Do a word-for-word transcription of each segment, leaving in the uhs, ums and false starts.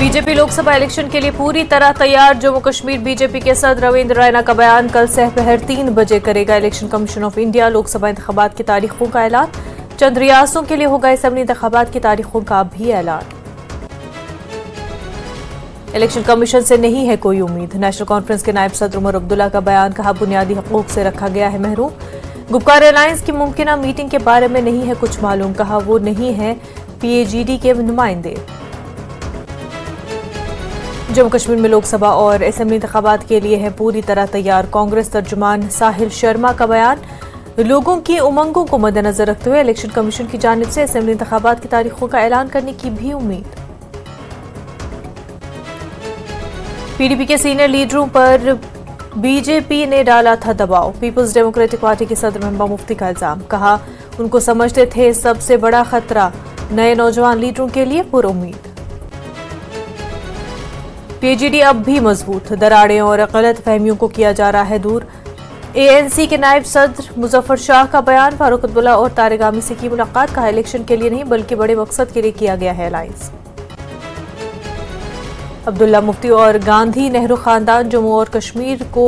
BJP Lok Sabha election के लिए पूरी तरह तैयार। जम्मू कश्मीर बीजेपी के सदर रविंद्र रैना का बयान। कल सहपहर तीन बजे करेगा election commission of India Lok Sabha इंतखाबात की तारीखों का ऐलान। चंद रियासतों के लिए होगा इसम्बली इंतखाबात की तारीखों का भी ऐलान। इलेक्शन कमीशन से नहीं है कोई उम्मीद। नेशनल कॉन्फ्रेंस के नायब सदर उमर अब्दुल्ला का बयान। कहा बुनियादी हकूक से रखा गया है महरूम। गुपकार एलायंस की मुमकिना मीटिंग के बारे में नहीं है कुछ मालूम। कहा वो नहीं है पीएजीडी के नुमाइंदे। जम्मू कश्मीर में लोकसभा और असेंबली इंतखाबात के लिए है पूरी तरह तैयार। कांग्रेस तर्जुमान साहिल शर्मा का बयान। लोगों की उमंगों को मद्देनजर रखते हुए इलेक्शन कमीशन की जानिब से असेंबली इंतखाबात की तारीखों का ऐलान करने की भी उम्मीद। पीडीपी के सीनियर लीडरों पर बीजेपी ने डाला था दबाव। पीपल्स डेमोक्रेटिक पार्टी के सदर महबूबा मुफ्ती का इल्जाम। कहा उनको समझते थे सबसे बड़ा खतरा। नए नौजवान लीडरों के लिए पुरउम्मीद। पीजीडी अब भी मजबूत। दराड़ें और गलत फहमियों को किया जा रहा है दूर। एएनसी के नायब सदर मुजफ्फर शाह का बयान। फारूक अब्दुल्ला और तारिगामी से की मुलाकात। कहा इलेक्शन के लिए नहीं बल्कि बड़े मकसद के लिए किया गया है अलायंस। अब्दुल्ला मुफ्ती और गांधी नेहरू खानदान जम्मू और कश्मीर को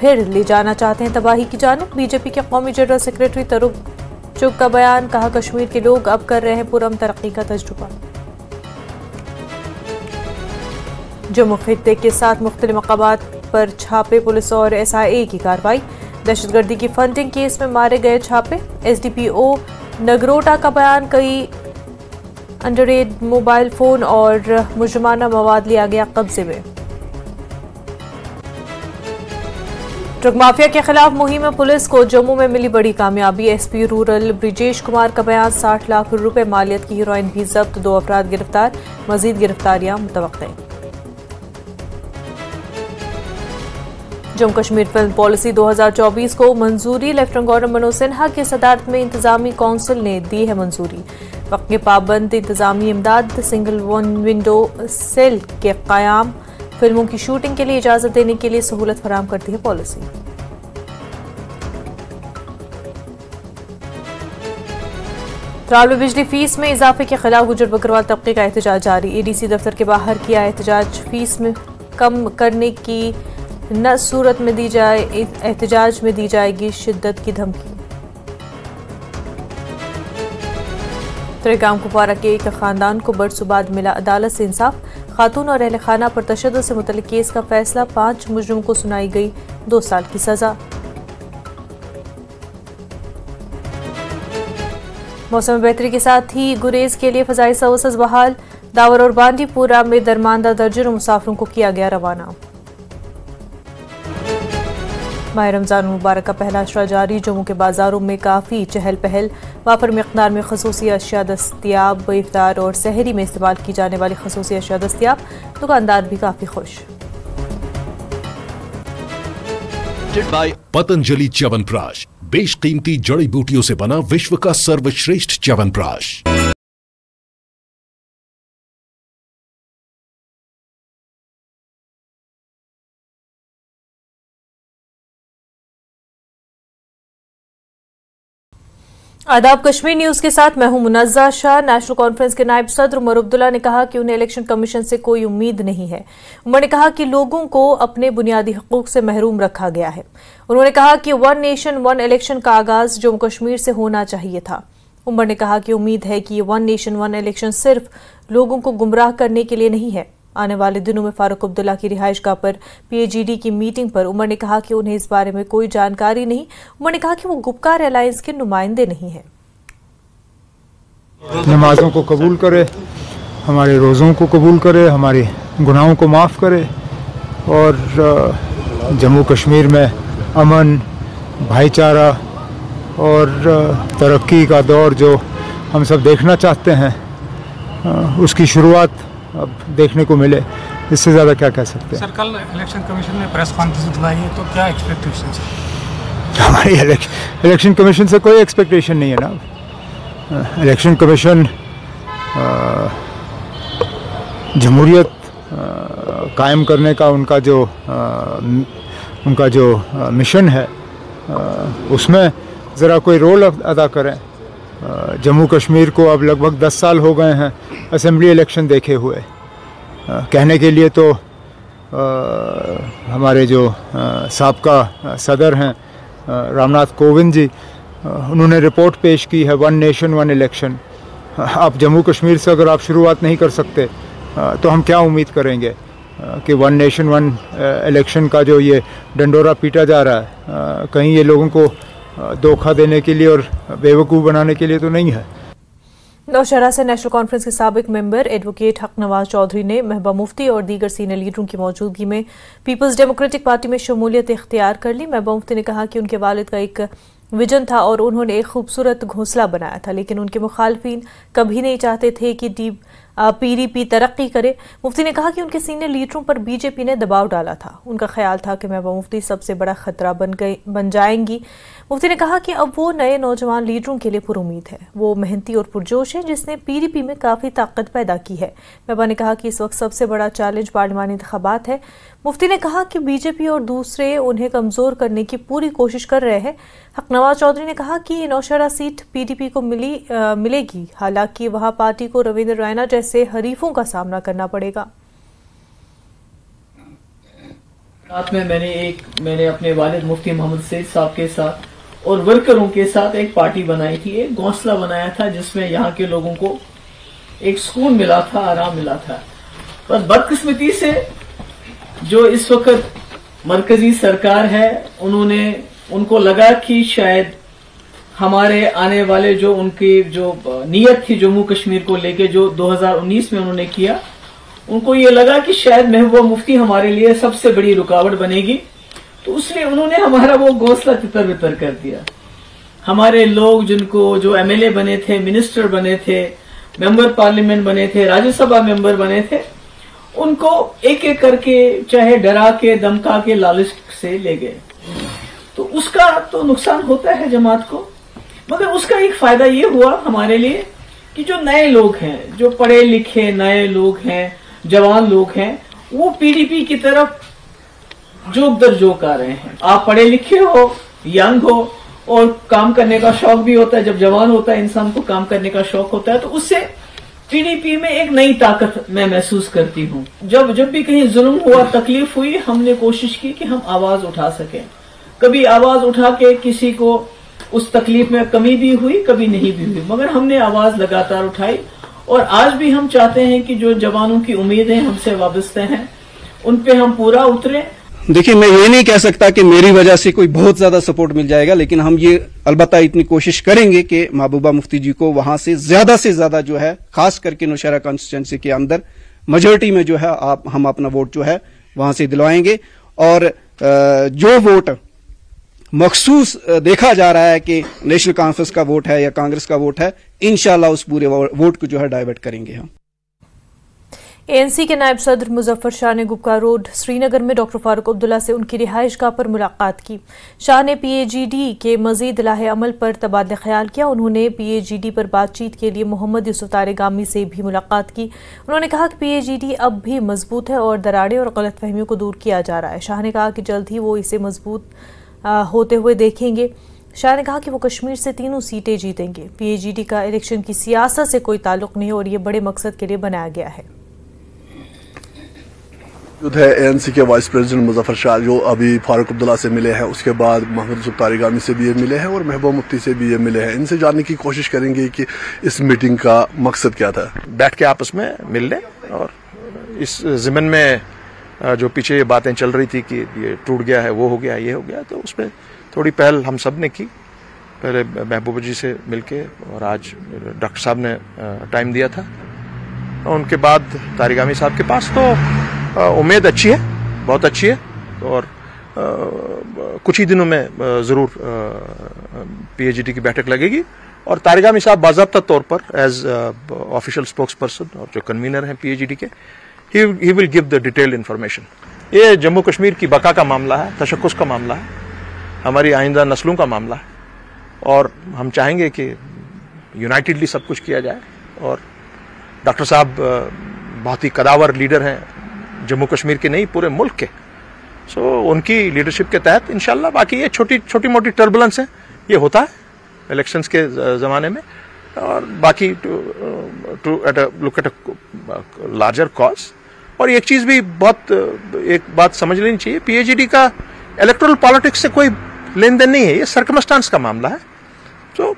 फिर ले जाना चाहते हैं तबाही की जानिब। बीजेपी के कौमी जनरल सेक्रेटरी तरुण चुग का बयान। कहा कश्मीर के लोग अब कर रहे हैं पुरम तरक्की का तजुर्बा। जम्मू खित्ते के साथ मुख्तलिफ मकामात पर छापे। पुलिस और एस आई ए की कार्रवाई। दहशतगर्दी की फंडिंग केस में मारे गए छापे। S D P O Nagrota का बयान। कई अंडरएज मोबाइल फोन और मुजरमाना मवाद लिया गया कब्जे में। ड्रग माफिया के खिलाफ मुहिम में पुलिस को जम्मू में मिली बड़ी कामयाबी। एसपी रूरल ब्रिजेश कुमार का बयान। साठ लाख रुपए मालियत की हीरोइन भी जब्त। दो अफराद गिरफ्तार। मजीद गिरफ्तारियां मुतवक्किअ। जम्मू कश्मीर फिल्म पॉलिसी दो हज़ार चौबीस को मंजूरी। लेफ्टिनेंट गवर्नर मनोज सिन्हा की सदारत में इंतजामी काउंसिल ने दी है मंजूरी। वक्त पाबंद इंतजामी इमदाद। सिंगल वन विंडो सेल के कायम। फिल्मों की शूटिंग के लिए इजाजत देने के लिए सहूलत फराहम करती है पॉलिसी। त्राल में बिजली फीस में इजाफे के खिलाफ गुर्जर बकरवाल तबके का एहतजाज जारी। एडीसी दफ्तर के बाहर किया एहतजाज। फीस में कम करने की न सूरत में दी जाए एहतजाज में दी जाएगी शिद्दत की धमकी। त्रिगाम कुपवारा के एक खानदान को बरसुबाद मिला अदालत से इंसाफ। खातून और अहल खाना पर तशद्दुद से मुतल्लिक केस का फैसला। पांच मुजरिमों को सुनाई गई दो साल की सजा। मौसम में बेहतरी के साथ ही गुरेज के लिए फजाई सर्विसेज बहाल। दावर और बांदीपुरा में दरमानदा दर्जनों मुसाफिरों को किया गया रवाना। माह रमजान मुबारक का पहला अशरा जारी। जम्मू के बाजारों में काफ़ी चहल पहल। वाफर मकदार में खसूसी अशिया दस्तियाब। इफ्तार और सहरी में इस्तेमाल की जाने वाली खसूसी अशिया दस्तियाब। दुकानदार भी काफ़ी खुश। पतंजलि च्यवनप्राश बेशकीमती जड़ी बूटियों से बना विश्व का सर्वश्रेष्ठ च्यवनप्राश। आदाब, कश्मीर न्यूज के साथ मैं हूं मुनज़ा शाह। नेशनल कॉन्फ्रेंस के नायब सदर उमर अब्दुल्ला ने कहा कि उन्हें इलेक्शन कमीशन से कोई उम्मीद नहीं है। उमर ने कहा कि लोगों को अपने बुनियादी हकूक से महरूम रखा गया है। उन्होंने कहा कि वन नेशन वन इलेक्शन का आगाज जम्मू कश्मीर से होना चाहिए था। उमर ने कहा कि उम्मीद है कि ये वन नेशन वन इलेक्शन सिर्फ लोगों को गुमराह करने के लिए नहीं है। आने वाले दिनों में फारूक अब्दुल्ला की रिहाइशगाह पर पीएजीडी की मीटिंग पर उमर ने कहा कि उन्हें इस बारे में कोई जानकारी नहीं। उमर ने कहा कि वो गुपकार अलायंस के नुमाइंदे नहीं हैं। नमाजों को कबूल करे, हमारे रोज़ों को कबूल करे, हमारे गुनाहों को माफ़ करे और जम्मू कश्मीर में अमन, भाईचारा और तरक्की का दौर जो हम सब देखना चाहते हैं उसकी शुरुआत अब देखने को मिले। इससे ज़्यादा क्या कह सकते हैं। सर, कल इलेक्शन कमीशन ने प्रेस कॉन्फ्रेंस बुलाई है तो क्या एक्सपेक्टेशंस है हमारी? इलेक्शन कमीशन से कोई एक्सपेक्टेशन नहीं है ना। इलेक्शन कमीशन जमहूरियत कायम करने का उनका जो आ, उनका जो आ, मिशन है आ, उसमें ज़रा कोई रोल अदा करें। जम्मू कश्मीर को अब लगभग दस साल हो गए हैं असेंबली इलेक्शन देखे हुए। कहने के लिए तो आ, हमारे जो साबका सदर हैं रामनाथ कोविंद जी, उन्होंने रिपोर्ट पेश की है वन नेशन वन इलेक्शन। आप जम्मू कश्मीर से अगर आप शुरुआत नहीं कर सकते तो हम क्या उम्मीद करेंगे कि वन नेशन वन इलेक्शन का जो ये डंडोरा पीटा जा रहा है कहीं ये लोगों को धोखा देने के लिए और बेवकूफ़ बनाने के लिए तो नहीं है। नौशहरा से नेशनल कॉन्फ्रेंस के साबिक मेंबर एडवोकेट हकनवाज चौधरी ने महबूबा मुफ्ती और दीगर सीनियर लीडरों की मौजूदगी में पीपल्स डेमोक्रेटिक पार्टी में शमूलियत इख्तियार कर ली। महबूबा मुफ्ती ने कहा कि उनके वालिद का एक विजन था और उन्होंने एक खूबसूरत घोंसला बनाया था, लेकिन उनके मुखालफिन कभी नहीं चाहते थे कि डी पीडीपी तरक्की करे। मुफ्ती ने कहा कि उनके सीनियर लीडरों पर बीजेपी ने दबाव डाला था। उनका ख्याल था कि महबूबा मुफ्ती सबसे बड़ा खतरा बन गई बन जाएंगी। मुफ्ती ने कहा कि अब वो नए नौजवान लीडरों के लिए पुरुमीद है, वो मेहनती और पुरजोश है जिसने पीडीपी में काफ़ी ताकत पैदा की है। महबूबा ने कहा कि इस वक्त सबसे बड़ा चैलेंज पार्लिमानी इंतखाबात है। मुफ्ती ने कहा कि बीजेपी और दूसरे उन्हें कमज़ोर करने की पूरी कोशिश कर रहे हैं। हकनवाज चौधरी ने कहा कि नौशहरा सीट पीडीपी को मिली आ, मिलेगी, हालांकि वहां पार्टी को रविंद्र रैना जैसे हरीफों का सामना करना पड़ेगा। रात में मैंने एक मैंने अपने वालिद मुफ्ती मोहम्मद साहब के साथ और वर्करों के साथ एक पार्टी बनाई थी, एक घोंसला बनाया था जिसमें यहाँ के लोगों को एक सुकून मिला था, आराम मिला था। पर बदकिस्मती से जो इस वक्त मरकजी सरकार है उन्होंने उनको लगा कि शायद हमारे आने वाले जो उनकी जो नीयत थी जम्मू कश्मीर को लेके जो दो हज़ार उन्नीस में उन्होंने किया, उनको ये लगा कि शायद महबूबा मुफ्ती हमारे लिए सबसे बड़ी रुकावट बनेगी, तो उसने उन्होंने हमारा वो घोंसला तितर बितर कर दिया। हमारे लोग जिनको जो एमएलए बने थे, मिनिस्टर बने थे, मेंबर पार्लियामेंट बने थे, राज्यसभा मेंबर बने थे, उनको एक एक करके चाहे डरा के धमका के लालच से ले गए। तो उसका तो नुकसान होता है जमात को, मगर उसका एक फायदा ये हुआ हमारे लिए कि जो नए लोग हैं, जो पढ़े लिखे नए लोग हैं, जवान लोग हैं, वो पीडीपी की तरफ जोक दर जोक आ रहे हैं। आप पढ़े लिखे हो, यंग हो और काम करने का शौक भी होता है, जब जवान होता है इंसान को काम करने का शौक होता है, तो उससे पीडीपी में एक नई ताकत मैं महसूस करती हूँ। जब जब भी कहीं जुल्म हुआ, तकलीफ हुई, हमने कोशिश की कि हम आवाज उठा सकें। कभी आवाज उठा के किसी को उस तकलीफ में कमी भी हुई, कभी नहीं भी हुई, मगर हमने आवाज लगातार उठाई। और आज भी हम चाहते हैं कि जो जवानों की उम्मीदें हमसे वाबस्ते हैं उन पे हम पूरा उतरे। देखिए, मैं ये नहीं कह सकता कि मेरी वजह से कोई बहुत ज्यादा सपोर्ट मिल जाएगा, लेकिन हम ये अलबत्ता इतनी कोशिश करेंगे कि महबूबा मुफ्ती जी को वहां से ज्यादा से ज्यादा जो है, खास करके नौशहरा कॉन्स्टिट्यूंसी के अंदर मेजोरिटी में जो है आप हम अपना वोट जो है वहां से दिलवाएंगे। और जो वोट मखसूस देखा जा रहा है कि नेशनल कॉन्फ्रेंस का वोट है या कांग्रेस का वोट है, इंशाल्लाह उस पूरे वोट को जो है डाइवर्ट करेंगे हम। एएनसी के नायब सदर मुजफ्फर शाह ने गुप्का रोड श्रीनगर में डॉक्टर फारूक अब्दुल्ला से उनकी रिहाइश गाह पर मुलाकात की। शाह ने पीएजीडी के मजीद लाहे अमल पर तबादला ख्याल किया। उन्होंने पीएजीडी पर बातचीत के लिए मोहम्मद यूसुफ तारिगामी से भी मुलाकात की। उन्होंने कहा कि पीएजीडी अब भी मजबूत है और दरारें और गलतफहमियों को दूर किया जा रहा है। शाह ने कहा कि जल्द ही वो इसे मजबूत आ, होते हुए देखेंगे। शाह ने कहा कि वो कश्मीर से तीनों सीटें जीतेंगे। पीएजीडी का इलेक्शन की सियासत से कोई ताल्लुक नहीं और ये बड़े मकसद के लिए बनाया गया है। एएनसी के वाइस प्रेसिडेंट मुजफ्फर शाह जो अभी फारूक अब्दुल्ला से मिले हैं, उसके बाद मोहम्मद यूसुफ तारिगामी से भी ये मिले हैं और महबूबा मुफ्ती से भी ये मिले हैं। इनसे जानने की कोशिश करेंगे कि इस मीटिंग का मकसद क्या था। बैठ के आपस में मिल लें और इस ज़िम्न में जो पीछे ये बातें चल रही थी कि ये टूट गया है, वो हो गया, ये हो गया, तो उस पर थोड़ी पहल हम सब ने की। पहले महबूबा जी से मिलके और आज डॉक्टर साहब ने टाइम दिया था, और उनके बाद तारिगामी साहब के पास। तो उम्मीद अच्छी है, बहुत अच्छी है, और कुछ ही दिनों में ज़रूर पीएजीटी की बैठक लगेगी और तारिगामी साहब बाज़ाब्ता तौर पर एज ऑफिशियल स्पोक्स पर्सन और जो कन्वीनर हैं पीएजीटी के, He, he will give the detailed information। ये जम्मू कश्मीर की बका का मामला है, तशक्कुस का मामला है, हमारी आइंदा नस्लों का मामला है, और हम चाहेंगे कि यूनाइटेडली सब कुछ किया जाए। और डॉक्टर साहब बहुत ही कदावर लीडर हैं जम्मू कश्मीर के, नहीं पूरे मुल्क के, सो so, उनकी लीडरशिप के तहत इंशाल्लाह। बाकी ये छोटी छोटी मोटी टर्बुलेंस है, ये होता है इलेक्शंस के ज़माने में, और बाकी to to at look at a larger cause और एक चीज़ भी बहुत एक बात समझ लेनी चाहिए, पीएचडी का इलेक्टोरल पॉलिटिक्स से कोई लेन देन नहीं है, ये सर्कमस्टांस का मामला है। तो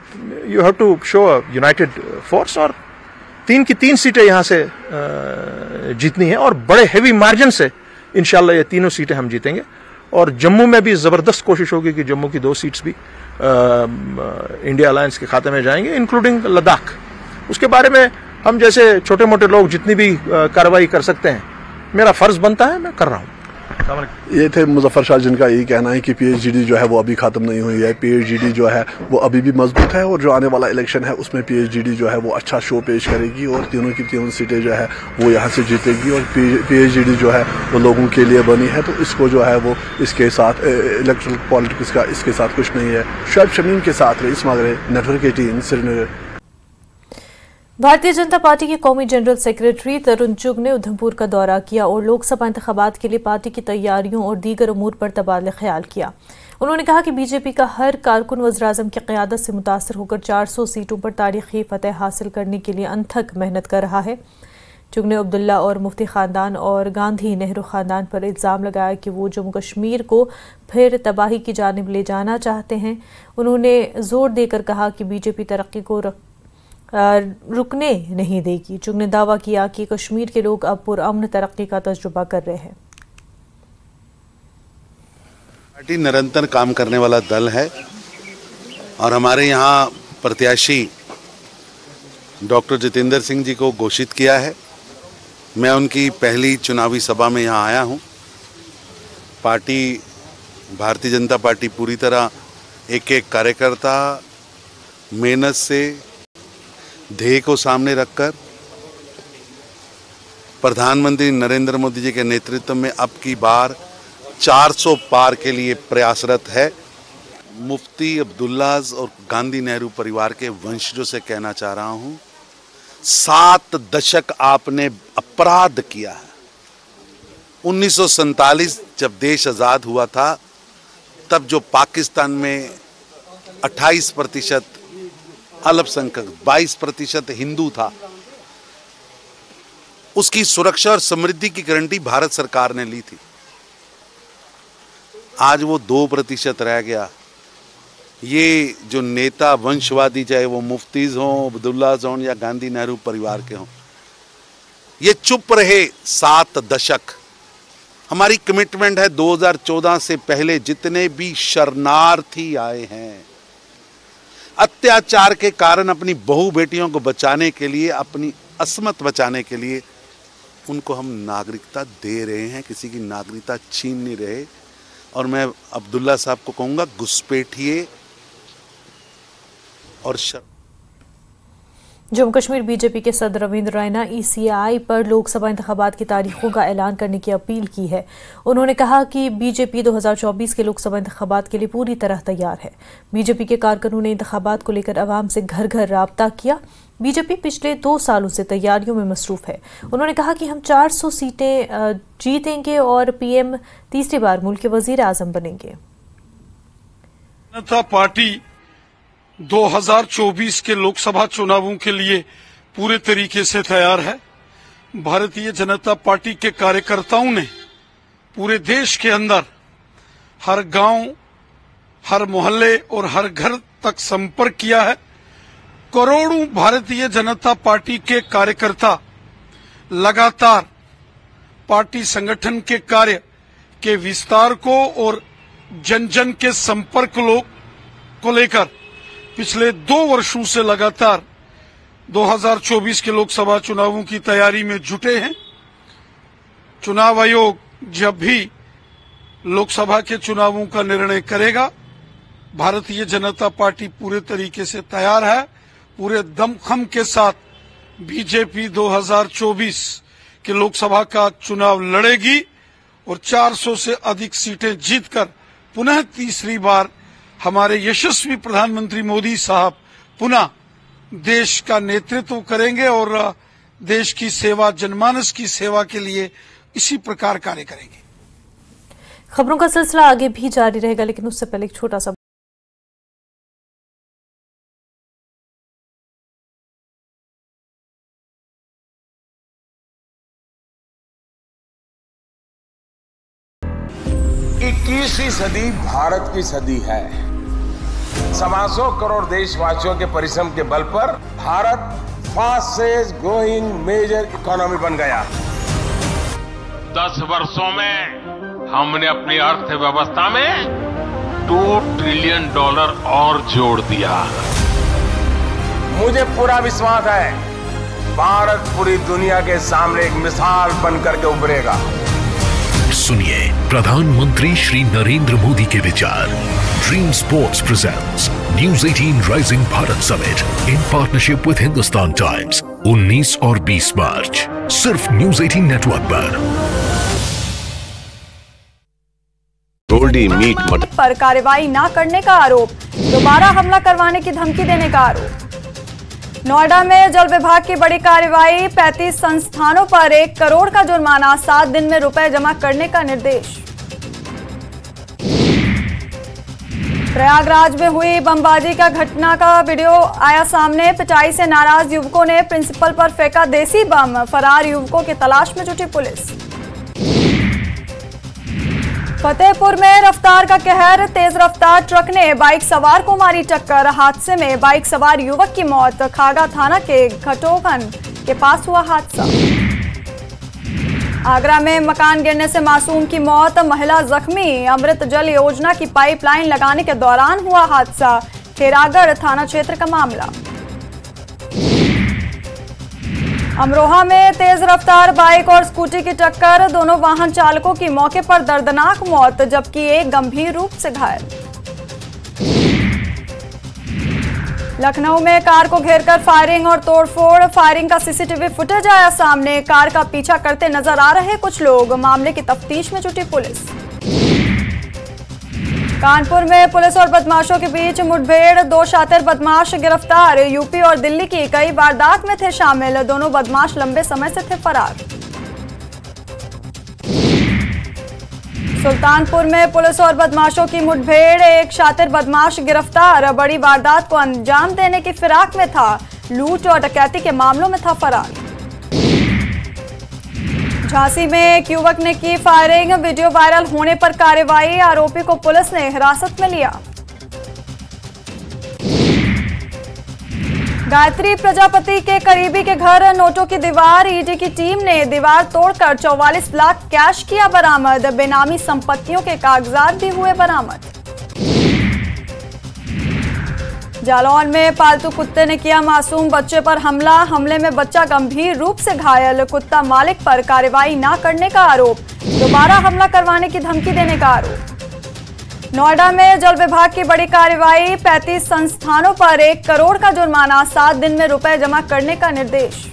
you have to show a united force और तीन की तीन सीटें यहाँ से जीतनी है और बड़े हैवी मार्जिन से इंशाल्लाह ये तीनों सीटें हम जीतेंगे। और जम्मू में भी ज़बरदस्त कोशिश होगी कि जम्मू की दो सीट्स भी आ, इंडिया अलायंस के खाते में जाएंगे, इंक्लूडिंग लद्दाख। उसके बारे में हम जैसे छोटे मोटे लोग जितनी भी कार्रवाई कर सकते हैं, मेरा फ़र्ज़ बनता है, मैं कर रहा हूँ। ये थे मुजफ्फर शाह, जिनका यही कहना है कि पीएचडी जो है वो अभी ख़त्म नहीं हुई है, पीएचडी जो है वो अभी भी मजबूत है और जो आने वाला इलेक्शन है उसमें पीएचडी जो है वो अच्छा शो पेश करेगी और तीनों की तीनों सीटें जो है वो यहाँ से जीतेगी और पीएचडी जो है वो लोगों के लिए बनी है। तो इसको जो है वो इसके साथ इलेक्ट्रल पॉलिटिक्स का इसके साथ कुछ नहीं है। शब शमीम के साथ Rais Magray network eighteen Srinagar. Bharatiya Janata party के कौमी जनरल सेक्रेटरी तरुण चुग ने उधमपुर का दौरा किया और लोकसभा इंतखाबात के लिए पार्टी की तैयारियों और दीगर उमूर पर तबादला ख्याल किया। उन्होंने कहा कि बीजेपी का हर कारकुन वज़ीर-ए-आज़म की क़यादत से मुतासर होकर चार सौ सीटों पर तारीखी फतह हासिल करने के लिए अनथक मेहनत कर रहा है। चुग ने अब्दुल्ला और मुफ्ती ख़ानदान और गांधी नेहरू ख़ानदान पर इल्ज़ाम लगाया कि वो जम्मू कश्मीर को फिर तबाही की जानिब ले जाना चाहते हैं। उन्होंने जोर देकर कहा कि बीजेपी तरक्की को रुकने नहीं देगी। चुग ने दावा किया कि कश्मीर के लोग अब पुरअमन तरक्की का तजुर्बा कर रहे हैं। पार्टी निरंतर काम करने वाला दल है और हमारे यहाँ प्रत्याशी डॉक्टर जितेंद्र सिंह जी को घोषित किया है। मैं उनकी पहली चुनावी सभा में यहाँ आया हूँ। पार्टी भारतीय जनता पार्टी पूरी तरह एक एक कार्यकर्ता मेहनत से ध्येय को सामने रखकर प्रधानमंत्री नरेंद्र मोदी जी के नेतृत्व में अब की बार चार सौ पार के लिए प्रयासरत है। मुफ्ती अब्दुल्लाज और गांधी नेहरू परिवार के वंशजों से कहना चाह रहा हूं, सात दशक आपने अपराध किया है। उन्नीस सौ सैंतालीस जब देश आज़ाद हुआ था, तब जो पाकिस्तान में अट्ठाईस प्रतिशत अल्पसंख्यक, बाईस प्रतिशत हिंदू था, उसकी सुरक्षा और समृद्धि की गारंटी भारत सरकार ने ली थी। आज वो दो प्रतिशत रह गया। ये जो नेता वंशवादी, चाहे वो मुफ्तीज हों, अब्दुल्ला हों या गांधी नेहरू परिवार के हों, ये चुप रहे सात दशक। हमारी कमिटमेंट है दो हज़ार चौदह से पहले जितने भी शरणार्थी आए हैं अत्याचार के कारण, अपनी बहु बेटियों को बचाने के लिए, अपनी असमत बचाने के लिए, उनको हम नागरिकता दे रहे हैं, किसी की नागरिकता छीन नहीं रहे। और मैं अब्दुल्ला साहब को कहूँगा, घुसपैठिए और शर्म। जम्मू कश्मीर बीजेपी के सदर रविंद्र रैना ई सी आई पर लोकसभा इंतखाबात की तारीखों का ऐलान करने की अपील की है। उन्होंने कहा कि बीजेपी दो हज़ार चौबीस के लोकसभा इंतखाबात के लिए पूरी तरह तैयार है। बीजेपी के कारकुनों ने इंतखाबात को लेकर आवाम से घर घर राब्ता किया। बीजेपी पिछले दो सालों से तैयारियों में मसरूफ है। उन्होंने कहा कि हम चार सौ सीटें जीतेंगे और पी एम तीसरी बार मुल्क के वजीर आजम बनेंगे। जनता पार्टी दो हज़ार चौबीस के लोकसभा चुनावों के लिए पूरे तरीके से तैयार है। भारतीय जनता पार्टी के कार्यकर्ताओं ने पूरे देश के अंदर हर गांव, हर मोहल्ले और हर घर तक संपर्क किया है। करोड़ों भारतीय जनता पार्टी के कार्यकर्ता लगातार पार्टी संगठन के कार्य के विस्तार को और जन जन के संपर्क लोग को लेकर पिछले दो वर्षों से लगातार दो हज़ार चौबीस के लोकसभा चुनावों की तैयारी में जुटे हैं। चुनाव आयोग जब भी लोकसभा के चुनावों का निर्णय करेगा, भारतीय जनता पार्टी पूरे तरीके से तैयार है। पूरे दमखम के साथ बीजेपी दो हज़ार चौबीस के लोकसभा का चुनाव लड़ेगी और चार सौ से अधिक सीटें जीतकर पुनः तीसरी बार हमारे यशस्वी प्रधानमंत्री मोदी साहब पुनः देश का नेतृत्व करेंगे और देश की सेवा, जनमानस की सेवा के लिए इसी प्रकार कार्य करेंगे। खबरों का सिलसिला आगे भी जारी रहेगा, लेकिन उससे पहले एक छोटा सा इक्कीसवीं सदी भारत की सदी है। सवा सौ करोड़ देशवासियों के परिश्रम के बल पर Bharat fastest growing major economy बन गया। दस वर्षों में हमने अपनी अर्थव्यवस्था में दो ट्रिलियन डॉलर और जोड़ दिया। मुझे पूरा विश्वास है भारत पूरी दुनिया के सामने एक मिसाल बनकर के उभरेगा। सुनिए प्रधानमंत्री श्री नरेंद्र मोदी के विचार। Dream Sports presents News eighteen Rising Bharat summit in partnership with Hindustan Times उन्नीस और बीस मार्च सिर्फ न्यूज अठारह नेटवर्क पर। गोल्डी मीट मट पर कार्रवाई न करने का आरोप, दोबारा हमला करवाने की धमकी देने का आरोप। नोएडा में जल विभाग की बड़ी कार्रवाई, पैंतीस संस्थानों पर एक करोड़ का जुर्माना, सात दिन में रुपए जमा करने का निर्देश। प्रयागराज में हुई बमबाजी का घटना का वीडियो आया सामने, पिटाई से नाराज युवकों ने प्रिंसिपल पर फेंका देसी बम, फरार युवकों की तलाश में जुटी पुलिस। फतेहपुर में रफ्तार का कहर, तेज रफ्तार ट्रक ने बाइक सवार को मारी टक्कर, हादसे में बाइक सवार युवक की मौत। खागा थाना के घटोघन के पास हुआ हादसा। आगरा में मकान गिरने से मासूम की मौत, महिला जख्मी, अमृत जल योजना की पाइपलाइन लगाने के दौरान हुआ हादसा। खैरागढ़ थाना क्षेत्र का मामला। अमरोहा में तेज रफ्तार बाइक और स्कूटी की टक्कर, दोनों वाहन चालकों की मौके पर दर्दनाक मौत, जबकि एक गंभीर रूप से घायल। लखनऊ में कार को घेरकर फायरिंग और तोड़फोड़, फायरिंग का सीसीटीवी फुटेज आया सामने, कार का पीछा करते नजर आ रहे कुछ लोग, मामले की तफ्तीश में जुटी पुलिस। कानपुर में पुलिस और बदमाशों के बीच मुठभेड़, दो शातिर बदमाश गिरफ्तार, यूपी और दिल्ली की कई वारदात में थे शामिल, दोनों बदमाश लंबे समय से थे फरार। सुल्तानपुर में पुलिस और बदमाशों की मुठभेड़, एक शातिर बदमाश गिरफ्तार, बड़ी वारदात को अंजाम देने की फिराक में था, लूट और डकैती के मामलों में था फरार। झांसी में एक युवक ने की फायरिंग, वीडियो वायरल होने पर कार्रवाई, आरोपी को पुलिस ने हिरासत में लिया। गायत्री प्रजापति के करीबी के घर नोटों की दीवार, ईडी की टीम ने दीवार तोड़कर चौवालीस लाख कैश किया बरामद, बेनामी संपत्तियों के कागजात भी हुए बरामद। जालौन में पालतू कुत्ते ने किया मासूम बच्चे पर हमला, हमले में बच्चा गंभीर रूप से घायल, कुत्ता मालिक पर कार्रवाई न करने का आरोप, दोबारा हमला करवाने की धमकी देने का आरोप। नोएडा में जल विभाग की बड़ी कार्रवाई, पैंतीस संस्थानों पर एक करोड़ का जुर्माना, सात दिन में रुपए जमा करने का निर्देश।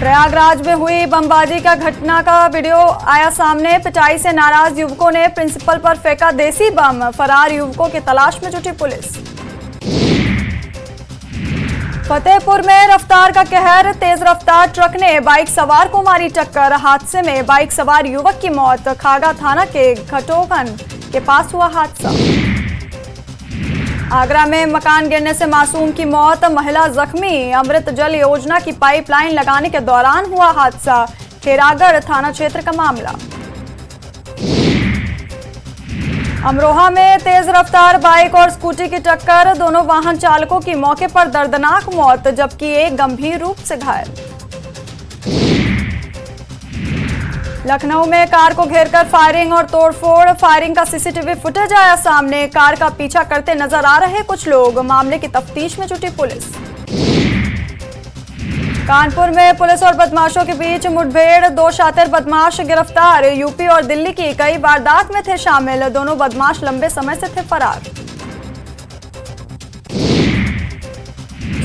प्रयागराज में हुई बमबाजी का घटना का वीडियो आया सामने, पिटाई से नाराज युवकों ने प्रिंसिपल पर फेंका देसी बम, फरार युवकों की तलाश में जुटी पुलिस। फतेहपुर में रफ्तार का कहर, तेज रफ्तार ट्रक ने बाइक सवार को मारी टक्कर, हादसे में बाइक सवार युवक की मौत। खागा थाना के घटोघन के पास हुआ हादसा। आगरा में मकान गिरने से मासूम की मौत, महिला जख्मी, अमृत जल योजना की पाइपलाइन लगाने के दौरान हुआ हादसा। खैरागढ़ थाना क्षेत्र का मामला। अमरोहा में तेज रफ्तार बाइक और स्कूटी की टक्कर, दोनों वाहन चालकों की मौके पर दर्दनाक मौत, जबकि एक गंभीर रूप से घायल। लखनऊ में कार को घेरकर फायरिंग और तोड़फोड़, फायरिंग का सीसीटीवी फुटेज आया सामने, कार का पीछा करते नजर आ रहे कुछ लोग, मामले की तफ्तीश में जुटी पुलिस। कानपुर में पुलिस और बदमाशों के बीच मुठभेड़, दो शातिर बदमाश गिरफ्तार, यूपी और दिल्ली की कई वारदात में थे शामिल, दोनों बदमाश लंबे समय से थे फरार।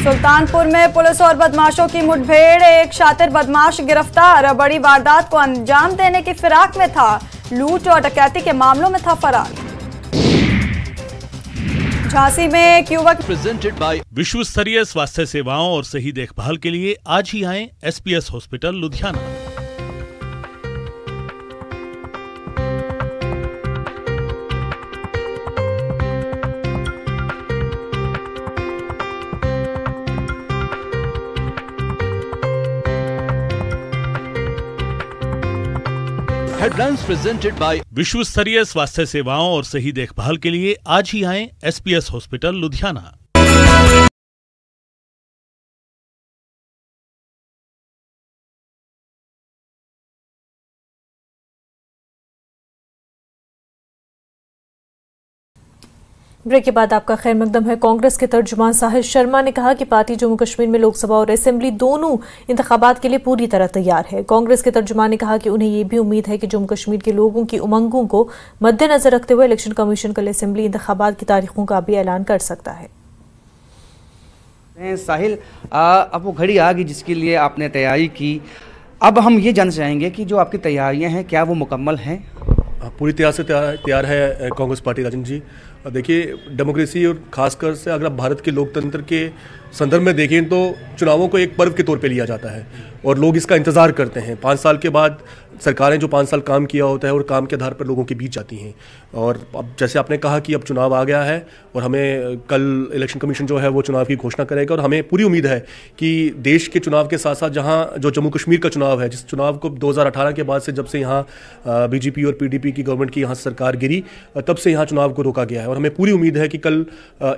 सुल्तानपुर में पुलिस और बदमाशों की मुठभेड़, एक शातिर बदमाश गिरफ्तार, बड़ी वारदात को अंजाम देने की फिराक में था, लूट और डकैती के मामलों में था फरार। झांसी में एक युवक। प्रेजेंटेड बाय विश्व स्तरीय स्वास्थ्य सेवाओं और सही देखभाल के लिए आज ही आए SPS hospital Ludhiana. Headlines presented by. विश्व स्तरीय स्वास्थ्य सेवाओं और सही देखभाल के लिए आज ही आएं एसपीएस हॉस्पिटल लुधियाना। ब्रेक के बाद आपका खैर मकदम है। कांग्रेस के तर्जुमान साहिल शर्मा ने कहा कि पार्टी जम्मू कश्मीर में लोकसभा और असेंबली दोनों इंतखाबात के लिए पूरी तरह तैयार है। कांग्रेस के तर्जुमान ने कहा कि उन्हें यह भी उम्मीद है कि जम्मू कश्मीर के लोगों की उमंगों को मद्देनजर रखते हुए इलेक्शन कमीशन कल असेंबली इंतखाबात की तारीखों का भी ऐलान कर सकता है। साहिल, अब वो घड़ी आ गई जिसके लिए आपने तैयारी की। अब हम ये जानना चाहेंगे कि जो आपकी तैयारियाँ हैं क्या वो मुकम्मल हैं? पूरी तैयार से तैयार है कांग्रेस पार्टी। राजन जी, देखिए डेमोक्रेसी और खासकर से अगर आप भारत के लोकतंत्र के संदर्भ में देखें तो चुनावों को एक पर्व के तौर पे लिया जाता है और लोग इसका इंतज़ार करते हैं। पाँच साल के बाद सरकारें जो पाँच साल काम किया होता है और काम के आधार पर लोगों के बीच जाती हैं। और अब जैसे आपने कहा कि अब चुनाव आ गया है और हमें कल इलेक्शन कमीशन जो है वो चुनाव की घोषणा करेगा और हमें पूरी उम्मीद है कि देश के चुनाव के साथ साथ जहाँ जो जम्मू कश्मीर का चुनाव है, जिस चुनाव को दो हज़ार अठारह के बाद से जब से यहाँ बीजेपी और पीडीपी की गवर्नमेंट की यहाँ सरकार गिरी तब से यहाँ चुनाव को रोका गया है। और हमें पूरी उम्मीद है कि कल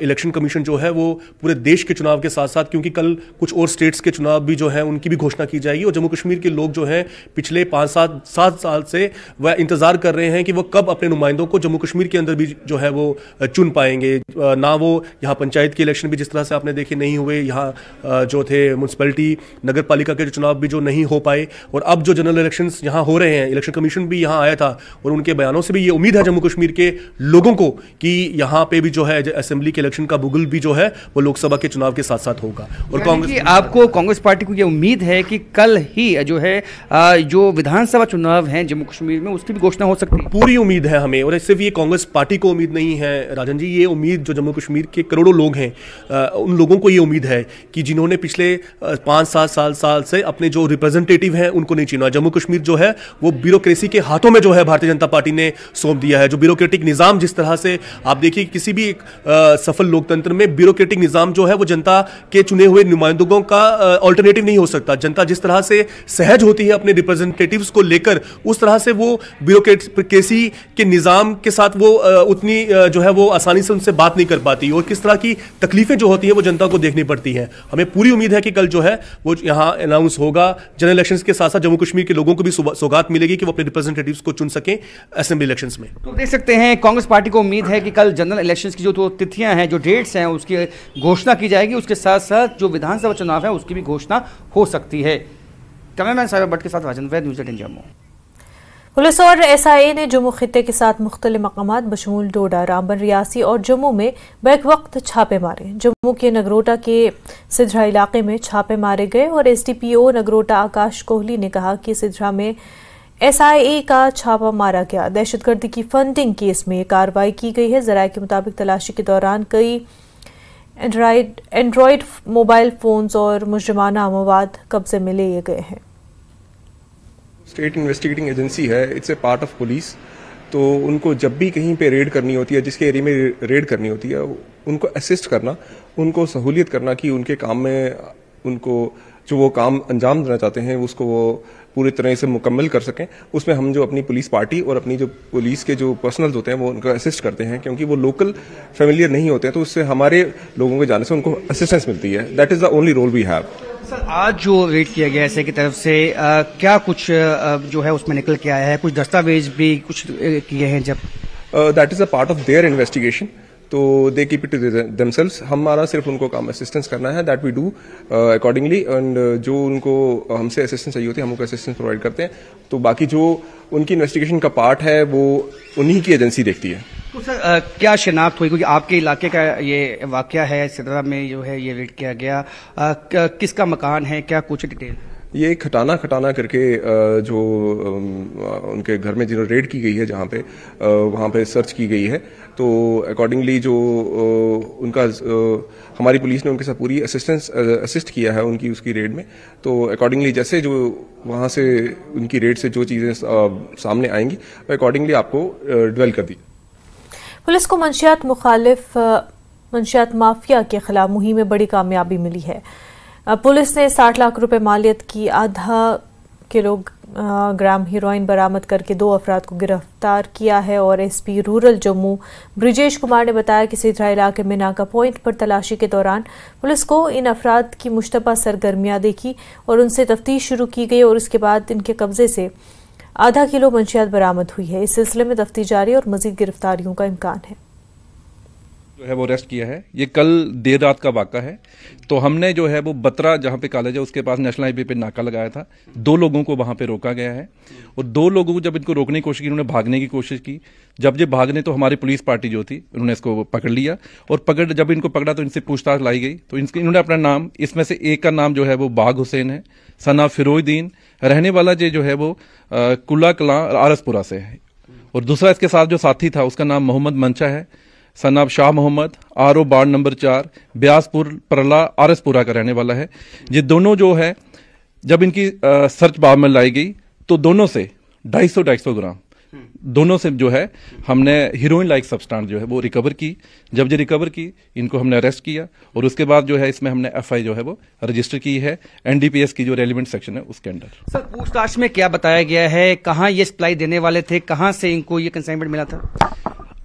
इलेक्शन कमीशन जो है वो पूरे देश के चुनाव के साथ साथ, क्योंकि कल कुछ और स्टेट्स के चुनाव भी जो हैं उनकी भी घोषणा की जाएगी और जम्मू कश्मीर के लोग जो हैं पिछले पाँच सात सात साल से वह इंतजार कर रहे हैं कि वो कब अपने नुमाइंदों को जम्मू कश्मीर के अंदर भी जो है वो चुन पाएंगे। ना वो यहाँ पंचायत के इलेक्शन भी जिस तरह से आपने देखे नहीं हुए, यहाँ जो थे म्यूनसिपैलिटी नगर पालिका के चुनाव भी जो नहीं हो पाए और अब जो जनरल इलेक्शन यहाँ हो रहे हैं, इलेक्शन कमीशन भी यहाँ आया था और उनके बयानों से भी ये उम्मीद है जम्मू कश्मीर के लोगों को कि यहाँ पे भी जो है असेंबली के इलेक्शन का बुगुल भी जो है वो लोकसभा के चुनाव के साथ साथ होगा। और कांग्रेस आपको कांग्रेस पार्टी को ये उम्मीद है कि कल ही जो है जो विधानसभा चुनाव हैं जम्मू कश्मीर में उसकी भी घोषणा हो सकती है। पूरी उम्मीद है हमें और सिर्फ ये कांग्रेस पार्टी को उम्मीद नहीं है राजन जी, ये उम्मीद जो जम्मू कश्मीर के करोड़ों लोग हैं उन लोगों को ये उम्मीद है कि जिन्होंने पिछले पाँच सात साल साल से अपने जो रिप्रेजेंटेटिव हैं उनको नहीं चुना। जम्मू कश्मीर जो है वो ब्यूरोक्रेसी के हाथों में जो है भारतीय जनता पार्टी ने सौंप दिया है। जो ब्यूरोक्रेटिक निज़ाम, जिस तरह से आप देखिए किसी भी एक आ, सफल लोकतंत्र में ब्यूरोक्रेटिक निज़ाम जो है वो जनता के चुने हुए नुमाइंदों का ऑल्टरनेटिव नहीं हो सकता। जनता जिस तरह से सहज होती है अपने रिप्रेजेंटेटिव्स को लेकर, उस तरह से वो ब्यूरोक्रेसी के निज़ाम के साथ वो आ, उतनी आ, जो है वो आसानी से उनसे बात नहीं कर पाती और किस तरह की तकलीफें जो होती हैं वो जनता को देखनी पड़ती हैं। हमें पूरी उम्मीद है कि कल जो है वो यहाँ अनाउंस होगा। जनरल इलेक्शन के साथ साथ जम्मू कश्मीर के लोगों को भी सौगात मिलेगी कि वो अपने रिप्रेजेंटेटिव्स को चुन सकें असेंबली इलेक्शन में। तो देख सकते हैं कांग्रेस पार्टी को उम्मीद है कि कल जनरल इलेक्शंस की जो तो तिथियां हैं, जो डेट्स हैं उसकी घोषणा की जाएगी, उसके साथ साथ जो विधानसभा चुनाव है उसकी भी घोषणा हो सकती है। कैमरामैन साहिब भट्ट के साथ Rajan Vaid, news eighteen Jammu. Police और एसआईए ने जम्मू खित्ते के साथ मुख्तलिफ मकामात बशमूल डोडा, रामबन रियासी और जम्मू में बैक वक्त छापे मारे। जम्मू के नगरोटा के सिधरा इलाके में छापे मारे गए और S D P O Nagrota Aakash Kohli ने कहा कि सिधरा में एसआईए का छापा मारा गया। दहशतगर्दी की फंडिंग केस में कार्रवाई की गई है। जराये के मुताबिक तलाशी के दौरान कई एंड्राइड एंड्रॉयड मोबाइल फोन्स और मुजरिमाना मवाद कब्जे में लिए गए हैं। स्टेट इन्वेस्टिगेटिंग एजेंसी है, it's a part of police, तो उनको जब भी कहीं पे रेड करनी होती है, जिसके एरिया में रेड करनी होती है, उनको असिस्ट करना, उनको सहूलियत करना कि उनके काम में उनको जो वो काम अंजाम देना चाहते हैं उसको वो पूरी तरह से मुकम्मल कर सकें। उसमें हम जो अपनी पुलिस पार्टी और अपनी जो पुलिस के जो पर्सनल होते हैं वो उनको असिस्ट करते हैं, क्योंकि वो लोकल फेमिलियर नहीं होते हैं, तो उससे हमारे लोगों के जाने से उनको असिस्टेंस मिलती है। That is the only role we have. Sir, आज जो रेड किया गया एसआई की तरफ से आ, क्या कुछ आ, जो है उसमें निकल के आया है? कुछ दस्तावेज भी कुछ किए हैं जब that is a part of their investigation, तो दे कीप इट देमसेल्व्स। हमारा सिर्फ उनको काम असिस्टेंस करना है, that we do accordingly, and जो उनको हमसे असिस्टेंस चाहिए होती है हम उनको असिस्टेंस प्रोवाइड करते हैं। तो बाकी जो उनकी इन्वेस्टिगेशन का पार्ट है वो उन्हीं की एजेंसी देखती है। तो सर आ, क्या शिनाख्त हुई, क्योंकि आपके इलाके का ये वाकया है, सिदरा में जो है ये रेड किया गया, आ, किसका मकान है, क्या कुछ डिटेल? ये खटाना खटाना करके जो उनके घर में जिन्होंने रेड की गई है, जहाँ पे वहाँ पे सर्च की गई है, तो अकॉर्डिंगली जो उनका हमारी पुलिस ने उनके साथ पूरी असिस्टेंस असिस्ट किया है उनकी उसकी रेड में। तो अकॉर्डिंगली जैसे जो वहाँ से उनकी रेड से जो चीज़ें सामने आएंगी वो अकॉर्डिंगली आपको डिवेल कर दी। पुलिस को मंशियात मुखालिफ मंशियात माफिया के खिलाफ मुहिम में बड़ी कामयाबी मिली है। पुलिस ने साठ लाख रुपए मालियत की आधा किलो ग्राम हीरोइन बरामद करके दो अफराद को गिरफ्तार किया है। और एसपी रूरल जम्मू ब्रिजेश कुमार ने बताया कि सिधरा इलाके में नाका पॉइंट पर तलाशी के दौरान पुलिस को इन अफराद की मुश्तबा सरगर्मियां देखी और उनसे तफ्तीश शुरू की गई और उसके बाद इनके कब्जे से आधा किलो मंशियात बरामद हुई है। इस सिलसिले में तफ्तीश जारी और मजीद गिरफ्तारियों का इम्कान है। जो है वो अरेस्ट किया है, ये कल देर रात का वाक़ा है। तो हमने जो है वो बतरा जहाँ पे कॉलेज है उसके पास नेशनल हाईवे पे नाका लगाया था, दो लोगों को वहाँ पे रोका गया है और दो लोगों को जब इनको रोकने की कोशिश की, उन्होंने भागने की कोशिश की। जब ये भागने तो हमारी पुलिस पार्टी जो थी उन्होंने इसको पकड़ लिया और पकड़ जब इनको पकड़ा तो इनसे पूछताछ लाई गई तो इनके इन्होंने अपना नाम, इसमें से एक का नाम जो है वो बाग हुसैन है, सना फिरोदीन, रहने वाला ये जो है वो कुला कलां आरसपुरा से है और दूसरा इसके साथ जो साथी था उसका नाम मोहम्मद मंशा है, सनाब शाह मोहम्मद, आर ओ बाढ़ नंबर चार, ब्यासपुर परला आरसपुरा का रहने वाला है। ये दोनों जो है जब इनकी आ, सर्च बाब में लाई गई तो दोनों से ढाई सौ ढाई सौ ग्राम दोनों से जो है हमने हीरोइन लाइक सब्सटेंस जो है वो रिकवर की। जब ये रिकवर की इनको हमने अरेस्ट किया और उसके बाद जो है इसमें हमने एफआई जो है वो रजिस्टर की है एनडीपीएस की जो रेलिवेंट सेक्शन है उसके अंदर। सर, पूछताछ में क्या बताया गया है, कहाँ ये सप्लाई देने वाले थे, कहाँ से इनको ये कंसाइनमेंट मिला था?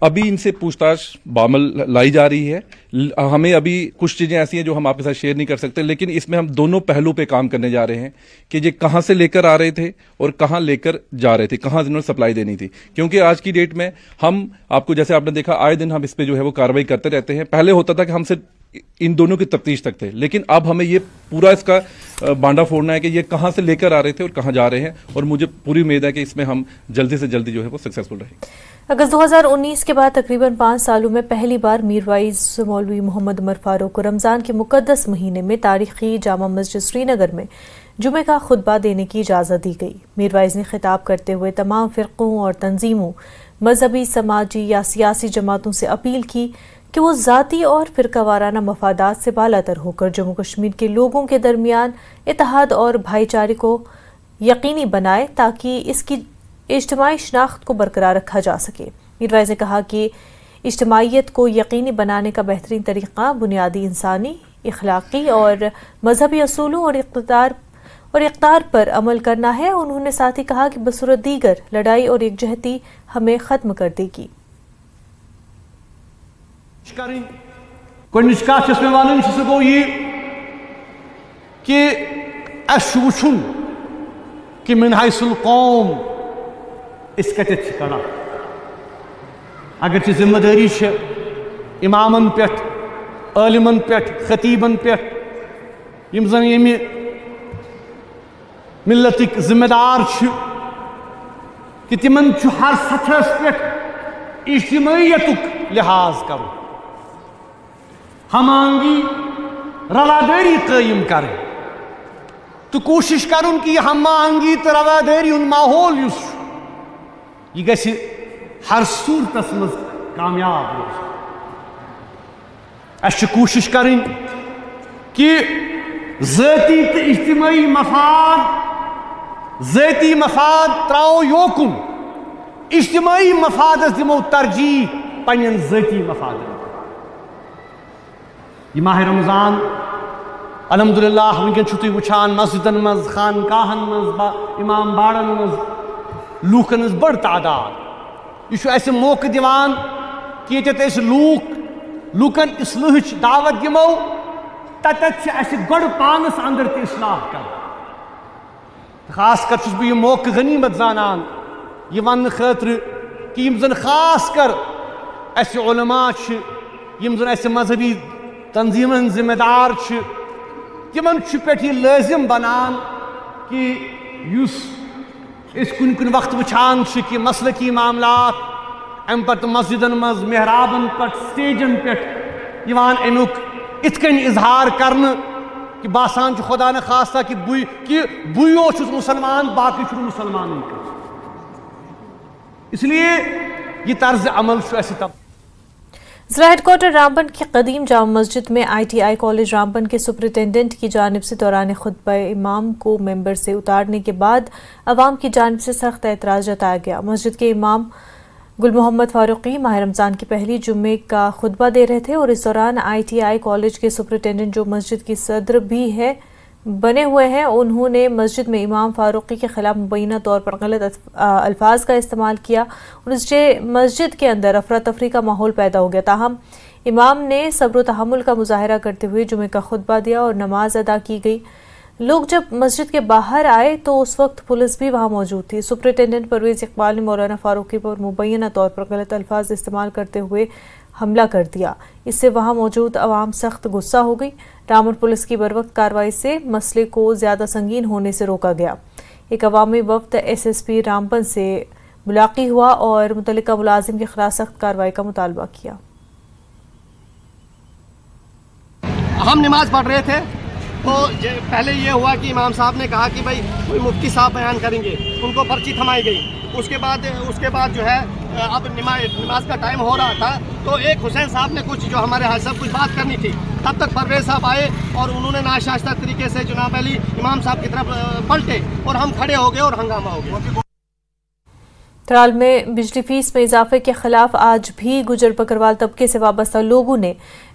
अभी इनसे पूछताछ बामल लाई जा रही है। हमें अभी कुछ चीज़ें ऐसी हैं जो हम आपके साथ शेयर नहीं कर सकते, लेकिन इसमें हम दोनों पहलू पे काम करने जा रहे हैं कि ये कहाँ से लेकर आ रहे थे और कहाँ लेकर जा रहे थे, कहाँ इन्होंने सप्लाई देनी थी। क्योंकि आज की डेट में हम आपको, जैसे आपने देखा, आए दिन हम इस पर जो है वो कार्रवाई करते रहते हैं। पहले होता था कि हम सिर्फ इन दोनों की तफ्तीश तक थे, लेकिन अब हमें ये पूरा इसका बांडा फोड़ना है कि ये कहाँ से लेकर आ रहे थे और कहाँ जा रहे हैं। और मुझे पूरी उम्मीद है कि इसमें हम जल्दी से जल्दी जो है वो सक्सेसफुल रहेंगे। अगस्त दो हज़ार उन्नीस के बाद तकरीबन पाँच सालों में पहली बार मीरवाइज मौलवी मोहम्मद फारूक़ी को रमज़ान के मुकद्दस महीने में तारीखी जामा मस्जिद श्रीनगर में जुमे का खुतबा देने की इजाज़त दी गई। मीरवाइज ने खिताब करते हुए तमाम फ़िरक़ों और तंजीमों, मजहबी, समाजी या सियासी जमातों से अपील की कि वो ज़ाती और फ़िरकावाराना मफादात से बालातर होकर जम्मू कश्मीर के लोगों के दरमियान इत्तेहाद और भाईचारे को यकीनी बनाए ताकि इसकी इज्तिमाई शनाख्त को बरकरार रखा जा सके। मीरवाइज ने कहा कि इज्तिमाइयत को यकीनी बनाने का बेहतरीन तरीक़ा बुनियादी इंसानी, इखलाकी और मजहबी असूलों और इक़्तिदार और इक़्तिदार पर अमल करना है। उन्होंने साथ ही कहा कि बसूरत दीगर लड़ाई और यकजहती हमें ख़त्म कर देगी। कोई निष्कर्ष इसमें मालूम सको ये कि अशुचुन कि मिनहाइसुल कौम इसका कड़ा अगर जिम्मेदारी है इमामन पे, आलिमन पे, खतीबन पे, यम जन ये मिल्लतिक जिम्मेदार कि तिमन हर सतहस पे इज्तिमाइयतुक लिहाज करो, हमांगी रवादारी कायम करें तो कोशिश करूँ कि हमांगी तो रवादारी उन माहौल यूस यह गई हर सूरत मज कामयाब रोज। कोशिश करें कि ज़ाती तो इज्तिमाई मफाद ज़ाती मफाद त्रो योकुन, इज्तिमाई मफादस दिमो तरजीह पन्न ज़ाती मफाद। यह माह रमज़ान अलहमदुलिल्लाह वुनकि वुचान मस्जिदन मज, खानकाहन मज, इमाम बाड़न मज लूकन बड़ तादाद। यह अस मौक़ दिवान कि ये लूक लूकन इस्लाह दावत दिमो, तत गोड पानस अंदर ते इस्लाह कर। खास कर बह यह मौक़ गनीमत जानान यह वन खातर कि यम जन खास कर अस उलमा यम जन अस मजहबी तंजीमन जिम्मेदार तिमन पे यह लाजिम बनान कि कुन कुन वक्त वुचान कि मसलकी मामला अम पत मस्जिदन मज, महराबन पट, स्टेजन पे अमुक इथ कन इजहार कर कि बसान खुदा न खासा कि बुय कि बुयो छुस मुसलमान बाकी छुस मुसलमान। इसलिए यह तर्ज अमल तब जिला हेडक्वार्टर रामबन की कदीम जामा मस्जिद में आईटीआई कॉलेज रामबन के सुपरिटेंडेंट की जानिब से दौरान खुतबा इमाम को मेंबर से उतारने के बाद अवाम की जानिब से सख्त एतराज़ जताया गया। मस्जिद के इमाम गुल मोहम्मद फारुक़ी माह रमज़ान के पहली जुम्मे का खुतबा दे रहे थे और इस दौरान आईटीआई कॉलेज के सुपरिटेंडेंट, जो मस्जिद की सदर भी है, बने हुए हैं। उन्होंने मस्जिद में इमाम फारूक़ी के ख़िलाफ़ मुबैना तौर पर गलत अल्फाज का इस्तेमाल किया और इससे मस्जिद के अंदर अफरा तफरी का माहौल पैदा हो गया। ताहम इमाम ने सब्र तहमुल का मुजाहरा करते हुए जुमे का खुतबा दिया और नमाज अदा की गई। लोग जब मस्जिद के बाहर आए तो उस वक्त पुलिस भी वहाँ मौजूद थी। सुपरिटेंडेंट परवेज़ इकबाल ने मौलाना फारूक़ी पर मुबैना तौर पर गलत अल्फाज इस्तेमाल करते हुए हमला कर दिया। इससे वहाँ मौजूद अवाम सख्त गुस्सा हो गई। रामपुर पुलिस की बरवक्त कार्रवाई से मसले को ज़्यादा संगीन होने से रोका गया। एक अवामी वफ्द एस एस पी रामबन से मुलाकी हुआ और मुतल्लिका मुलाजिम के खिलाफ सख्त कार्रवाई का मुतालबा किया। हम नमाज पढ़ रहे थे तो पहले ये हुआ कि इमाम साहब ने कहा कि भाई कोई मुफ्ती साहब बयान करेंगे, उनको पर्ची थमाई गई। उसके बाद उसके बाद जो है अब नमाज नमाज का टाइम हो रहा था तो एक हुसैन साहब ने कुछ जो हमारे हाजी साहब कुछ बात करनी थी, तब तक परवेज़ साहब आए और उन्होंने नाशास्ता तरीके से जनाब अली इमाम साहब की तरफ पलटे और हम खड़े हो गए और हंगामा हो गया। त्राल में बिजली फीस में इजाफे के खिलाफ आज भी गुजर बकरवाल तबके से वाबस्ता लोगों ने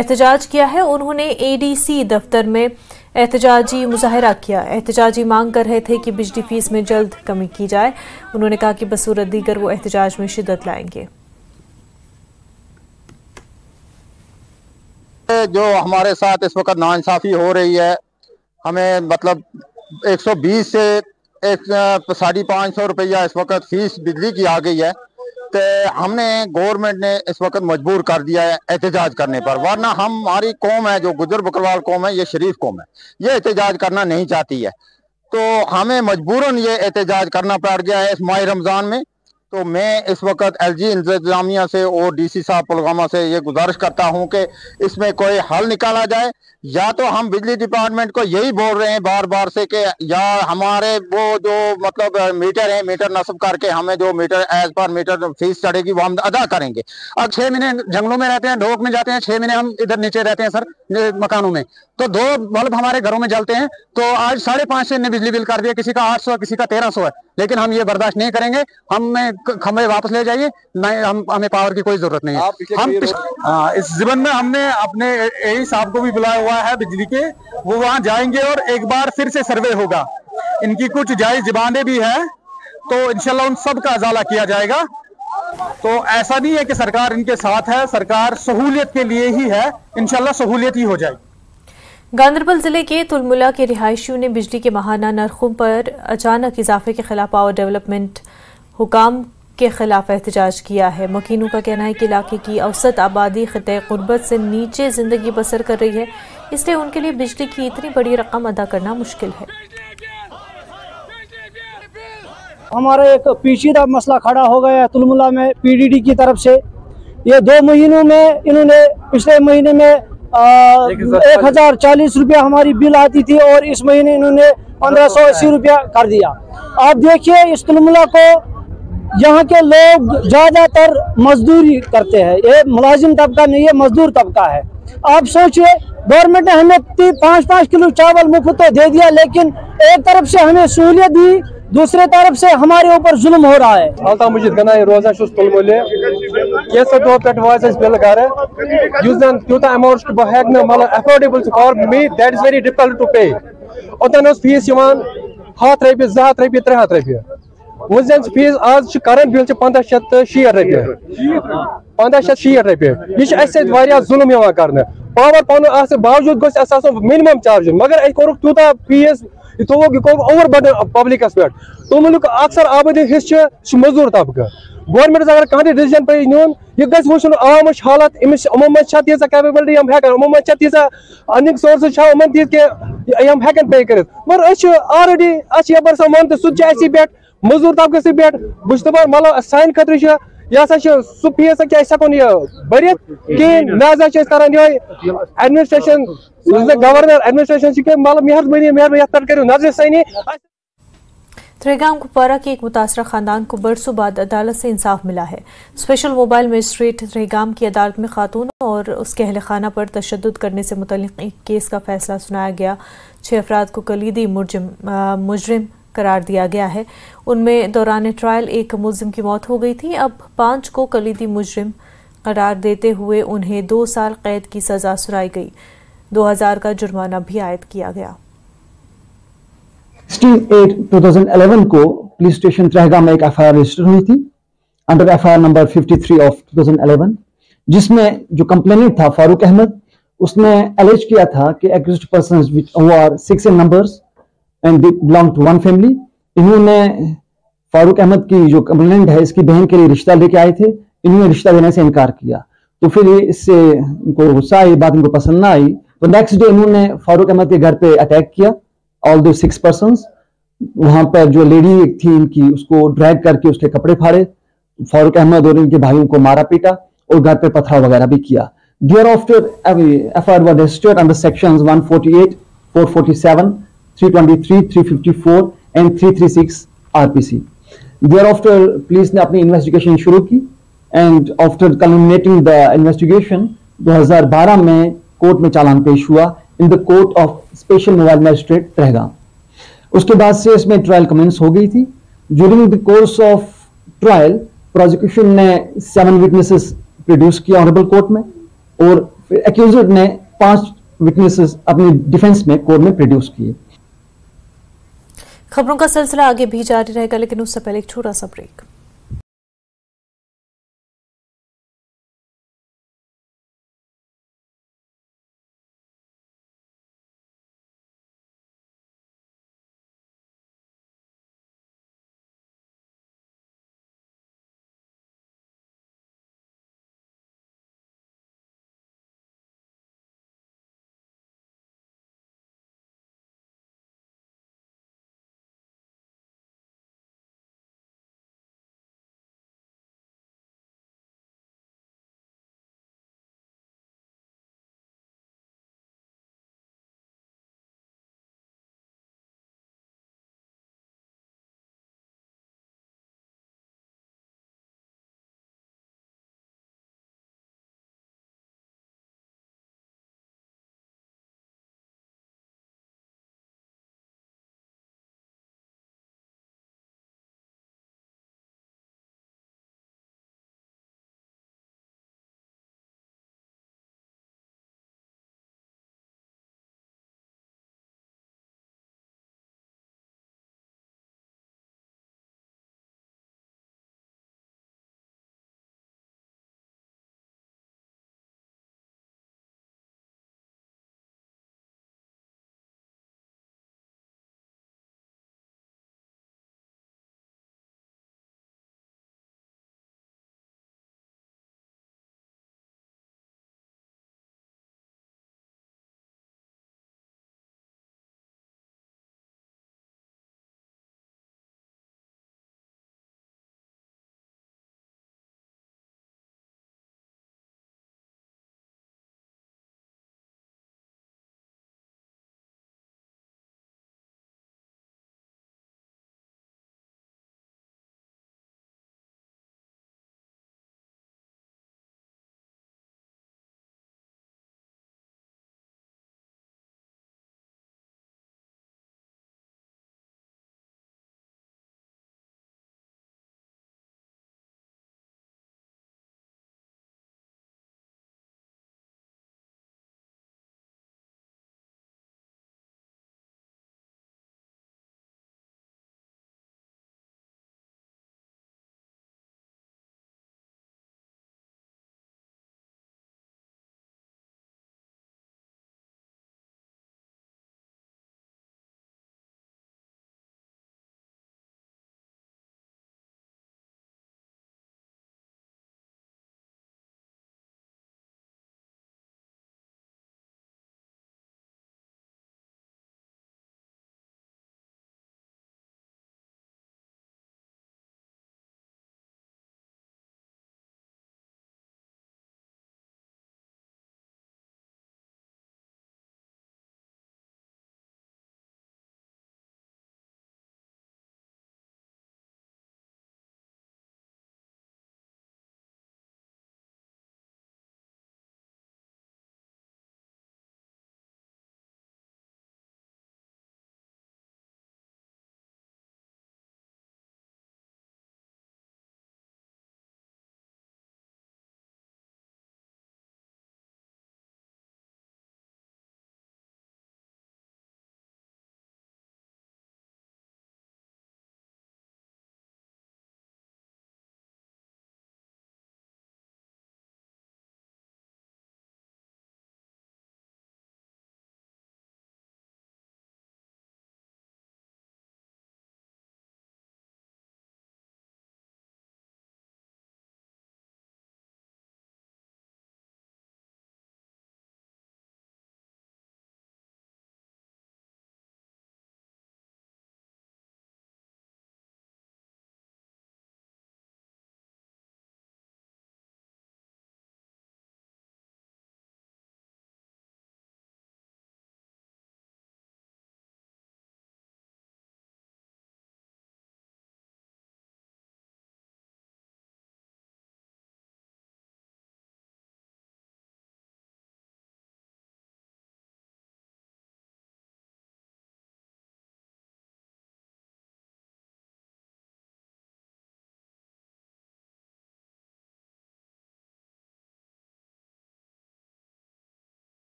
एहतजाज किया है। उन्होंने ए डी सी दफ्तर में एहतजाजी मुजाहरा किया। एहतजाजी मांग कर रहे थे कि बिजली फीस में जल्द कमी की जाए। उन्होंने कहा कि बसूरत दीगर वो एहतजाज में शिद्दत लाएंगे। जो हमारे साथ इस वक्त नाइंसाफी हो रही है, हमें मतलब एक सौ बीस से एक साढ़े पाँच सौ रुपया इस वक्त फीस बिजली की आ गई है। तो हमने गवर्नमेंट ने इस वक्त मजबूर कर दिया है एहतजाज करने पर, वरना हम हमारी कौम है जो गुजर बकरवाल कौम है, ये शरीफ कौम है, ये एहतजाज करना नहीं चाहती है। तो हमें मजबूरन ये एहतजाज करना पड़ गया है इस माह रमज़ान में। तो मैं इस वक्त एल जी इंतजामिया से और डी सी साहब पुलवामा से ये गुजारिश करता हूँ कि इसमें कोई हल निकाला जाए। या तो हम बिजली डिपार्टमेंट को यही बोल रहे हैं बार बार से कि या हमारे वो जो मतलब मीटर है, मीटर नस्ब करके हमें जो meter as per meter fees चढ़ेगी वो हम अदा करेंगे। अब छः महीने जंगलों में रहते हैं, ढोक में जाते हैं, छः महीने हम इधर नीचे रहते हैं सर मकानों में, तो दो बल्ब हमारे घरों में जलते हैं। तो आज साढ़े पाँच सौ ने बिजली बिल कर दिया, किसी का आठ सौ किसी का तेरह सौ है, लेकिन हम ये बर्दाश्त नहीं करेंगे। हमें खंभे वापस ले जाइए, नहीं हम हमें पावर की कोई जरूरत नहीं है। हम आ, इस जीवन में हमने अपने एई साहब को भी बुलाया हुआ है बिजली के, वो वहाँ जाएंगे और एक बार फिर से सर्वे होगा। इनकी कुछ जायज जबानें भी हैं तो इंशाल्लाह उन सब का अजाला किया जाएगा। तो ऐसा नहीं है कि सरकार इनके साथ है, सरकार सहूलियत के लिए ही है, इंशाल्लाह सहूलियत ही हो जाएगी। गांधरबल ज़िले के तुलमुला के रिहायशियों ने बिजली के माहाना नरखों पर अचानक इजाफे के खिलाफ पावर डेवलपमेंट हुकाम के खिलाफ एहतजाज किया है। मकीनों का कहना है कि इलाके की औसत आबादी खिते गुर्बत से नीचे ज़िंदगी बसर कर रही है, इसलिए उनके लिए बिजली की इतनी बड़ी रकम अदा करना मुश्किल है। हमारा एक पेचीदा मसला खड़ा हो गया है तुलमुला में पीडीडी की तरफ से। ये दो महीनों में इन्होंने पिछले महीने में एक हजार चालीस रुपया हमारी बिल आती थी और इस महीने इन्होंने पंद्रह सौ अस्सी रुपया कर दिया। आप देखिए इस तुलमुला को यहाँ के लोग ज़्यादातर मजदूरी करते हैं, ये मुलाजिम तबका नहीं है, मजदूर तबका है। आप सोचिए गवर्नमेंट ने हमें पाँच पाँच किलो चावल मुफ्त तो दे दिया, लेकिन एक तरफ से हमें सहूलियत दी, दूसरे तरफ से हमारे ऊपर जुल्म हो रहा है। अल्ता मुझे गना ये रोजा शुस तुलमुले कैसे दो पेट वाइस इस बिल कर यूजन क्यूटा अमाउंट बह हेक न मतलब affordable for me that is very difficult to pay. ओतन उस फीस यवान हथ रुपये जह हथ रुपये त्रे हथ रुपये वजन फीस आज करंट बिल पंद्रह शेत शीट रुपये पंद्रह शेत शीट रुपये। यह अ जुल्म कर पावर पान बावजूद गो मिनिमम चार्ज मगर कोरुक तूता फीस यह तुक यह कोरुक ओवर बर्डन पब्लिकस पे। तुमुक अक्सर आबादी हिस्सा मजदूर तबकह गवर्नमेंट अगर कहीं डिसीजन पे न्यून यह गो वो आम हालत अमिस मजा तीजा कैपेबिलिटी हम हेन तीजा अर्निंग सोर्स हम हेन पे कर मगर अलरेडी अपर सा वन तो सह पे मजदूर तबकस पे बहुत दपान मतलब सान खतर यह हसा सह फीस हेको भरित कहें लिहाजा कर एडमिनिस्ट्रेशन गवर्नर एडमिनिस्ट्रेशन मतलब मेहरबानी मेहरबानी ये पे करो नजर सानी। त्रेगाम कुपवारा के एक मुतासरा खानदान को बरसों बाद अदालत से इंसाफ मिला है। स्पेशल मोबाइल मजिस्ट्रेट त्रेगाम की अदालत में खातून और उसके अहल खाना पर तशद्दुद करने से मुतल्लिक़ एक केस का फैसला सुनाया गया। छः अफराद को कलीदी मुजरिम करार दिया गया है। उनमें दौरान ट्रायल एक मुलजिम की मौत हो गई थी। अब पाँच को कलीदी मुजरिम करार देते हुए उन्हें दो साल कैद की सजा सुनाई गई। दो हज़ार का जुर्माना भी आयद किया गया। सोलह अगस्त दो हज़ार ग्यारह को पुलिस स्टेशन त्रेहगा में एक एफ आई आर रजिस्टर हुई थी under F I R number तिरेपन ऑफ दो हज़ार ग्यारह, जिसमें जो कंप्लेनेंट था फारूक अहमद, उसने एलिज किया था कि accused persons which are six in numbers and they belong to one family, इन्होंने फारूक अहमद की जो कंप्लेनेंट है इसकी बहन के लिए रिश्ता लेके आए थे, इन्होंने रिश्ता देने से इनकार किया। तो फिर इससे इनको गुस्सा आई, बात इनको पसंद ना आई, तो नेक्स्ट डे इन्होंने फारूक अहमद के घर पे अटैक किया। ऑल दो सिक्स पर्संस, वहां पर जो लेडी थी इनकी उसको ड्रैग करके उसके कपड़े फाड़े, फारूक अहमद और इनके भाइयों को मारा पीटा और घर पे पथराव वगैरह भी किया। Thereafter, F I R was registered under sections one forty-eight, four forty-seven, three twenty-three, three fifty-four and three thirty-six R P C. Thereafter, police ने अपनी investigation शुरू की and after culminating the investigation, दो हज़ार बारह में कोर्ट में चालान पेश हुआ in the court of special mobile magistrate त्रेहगा। उसके बाद से इसमें trial commence हो गई थी। During the course of trial, prosecution ने seven witnesses produce किया honorable court में और एक्यूज्ड ने पांच विटनेसेस अपने डिफेंस में कोर्ट में प्रोड्यूस किए। खबरों का सिलसिला आगे भी जारी रहेगा, लेकिन उससे पहले एक छोटा सा ब्रेक।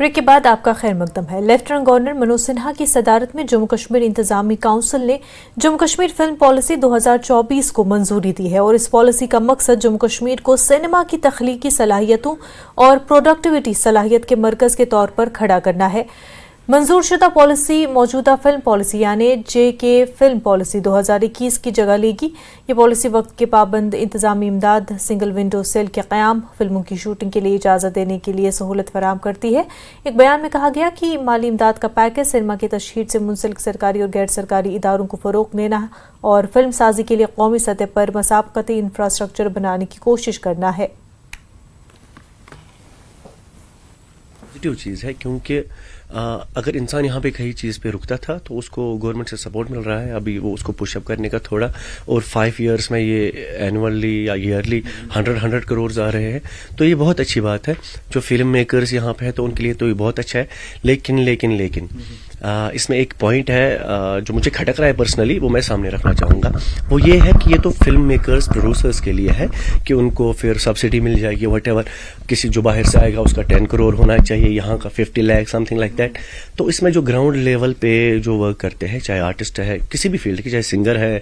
ब्रेक के बाद आपका खैर मकदम है। लेफ्टिनेंट गवर्नर मनोज सिन्हा की सदारत में जम्मू कश्मीर इंतजामी काउंसिल ने जम्मू कश्मीर फिल्म पॉलिसी दो हज़ार चौबीस को मंजूरी दी है और इस पॉलिसी का मकसद जम्मू कश्मीर को सिनेमा की तख्लीकी सलाहियतों और प्रोडक्टिविटी सलाहियत के मरकज के तौर पर खड़ा करना है। मंजूर शुदा पॉलिसी मौजूदा फिल्म पॉलिसी यानी जे के फिल्म पॉलिसी दो हज़ार इक्कीस की जगह लेगी। ये पॉलिसी वक्त के पाबंद इंतजामी इमदाद, सिंगल विंडो सेल के क़याम, फिल्मों की शूटिंग के लिए इजाज़त देने के लिए सहूलत फराहम करती है। एक बयान में कहा गया कि माली इमदाद का पैकेज सिनेमा की तशहीर से मुंसलिक सरकारी और गैर सरकारी इदारों को फ़रोग देना और फिल्म साजी के लिए कौमी सतह पर मसाबकती इंफ्रास्ट्रक्चर बनाने की कोशिश करना है। चीज़ है क्योंकि अगर इंसान यहाँ पे कहीं चीज़ पे रुकता था तो उसको गवर्नमेंट से सपोर्ट मिल रहा है। अभी वो उसको पुशअप करने का थोड़ा और फाइव इयर्स में ये एनुअली या ईयरली हंड्रेड हंड्रेड करोड़ आ रहे हैं तो ये बहुत अच्छी बात है। जो फिल्म मेकर्स यहाँ पे है तो उनके लिए तो ये बहुत अच्छा है। लेकिन लेकिन लेकिन आ, इसमें एक पॉइंट है आ, जो मुझे खटक रहा है पर्सनली, वो मैं सामने रखना चाहूँगा। वो ये है कि ये तो फिल्म मेकर्स प्रोड्यूसर्स के लिए है कि उनको फिर सब्सिडी मिल जाएगी व्हाटएवर। किसी जो बाहर से आएगा उसका टेन करोड़ होना चाहिए, यहाँ का fifty lakh something like that. तो इसमें जो ग्राउंड लेवल पे जो वर्क करते हैं, चाहे आर्टिस्ट है किसी भी फील्ड की, चाहे सिंगर है,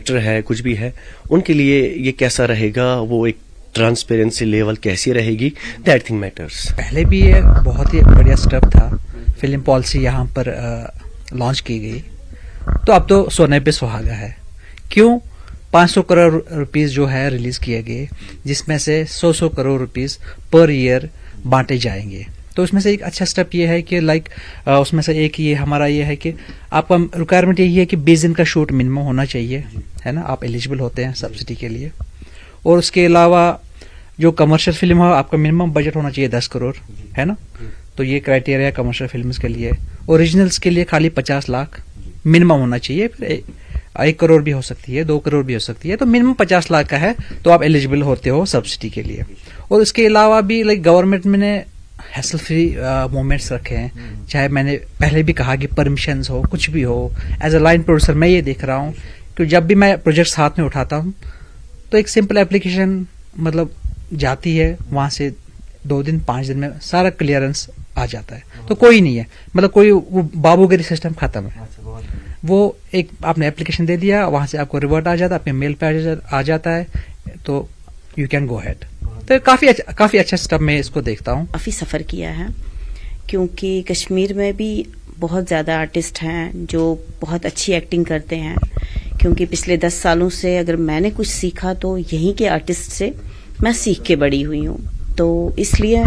एक्टर है, कुछ भी है, उनके लिए ये कैसा रहेगा, वो एक ट्रांसपेरेंसी लेवल कैसी रहेगी, दैट थिंग मैटर्स। पहले भी ये बहुत ही बढ़िया स्टेप था, फिल्म पॉलिसी यहाँ पर लॉन्च की गई तो अब तो सोने पे सुहागा है। क्यों? पाँच सौ करोड़ रुपीस जो है रिलीज किए गए, जिसमें से सौ सौ करोड़ रुपीस पर ईयर बांटे जाएंगे। तो उसमें से एक अच्छा स्टेप ये है कि लाइक उसमें से एक ये हमारा ये है कि आपका रिक्वायरमेंट यही है कि बीस दिन का शूट मिनिमम होना चाहिए, है ना, आप एलिजिबल होते हैं सब्सिडी के लिए। और उसके अलावा जो कमर्शियल फिल्म हो आपका मिनिमम बजट होना चाहिए दस करोड़, है ना। तो ये क्राइटेरिया कमर्शियल फिल्म्स के लिए। ओरिजिनल्स के लिए खाली पचास लाख मिनिमम होना चाहिए, फिर ए, एक करोड़ भी हो सकती है, दो करोड़ भी हो सकती है। तो मिनिमम पचास लाख का है तो आप एलिजिबल होते हो सब्सिडी के लिए। और इसके अलावा भी लाइक गवर्नमेंट ने हैसल फ्री मूवमेंट्स रखे हैं, चाहे मैंने पहले भी कहा कि परमिशंस हो, कुछ भी हो। एज अ लाइन प्रोड्यूसर मैं ये देख रहा हूँ कि जब भी मैं प्रोजेक्ट्स हाथ में उठाता हूँ तो एक सिंपल एप्लीकेशन मतलब जाती है, वहाँ से दो दिन पाँच दिन में सारा क्लियरेंस आ जाता है। तो कोई नहीं है, मतलब कोई वो बाबूगिरी सिस्टम खत्म है। वो एक आपने एप्लीकेशन दे दिया, वहां से आपको रिवर्ट आ जाता है, आपके मेल पे आ जाता है, तो यू कैन गो हेड। तो काफी अच्छा, काफी अच्छा स्टेप मैं इसको देखता हूँ। काफी सफर किया है क्योंकि कश्मीर में भी बहुत ज्यादा आर्टिस्ट हैं जो बहुत अच्छी एक्टिंग करते हैं। क्योंकि पिछले दस सालों से अगर मैंने कुछ सीखा तो यहीं के आर्टिस्ट से मैं सीख के बड़ी हुई हूँ। तो इसलिए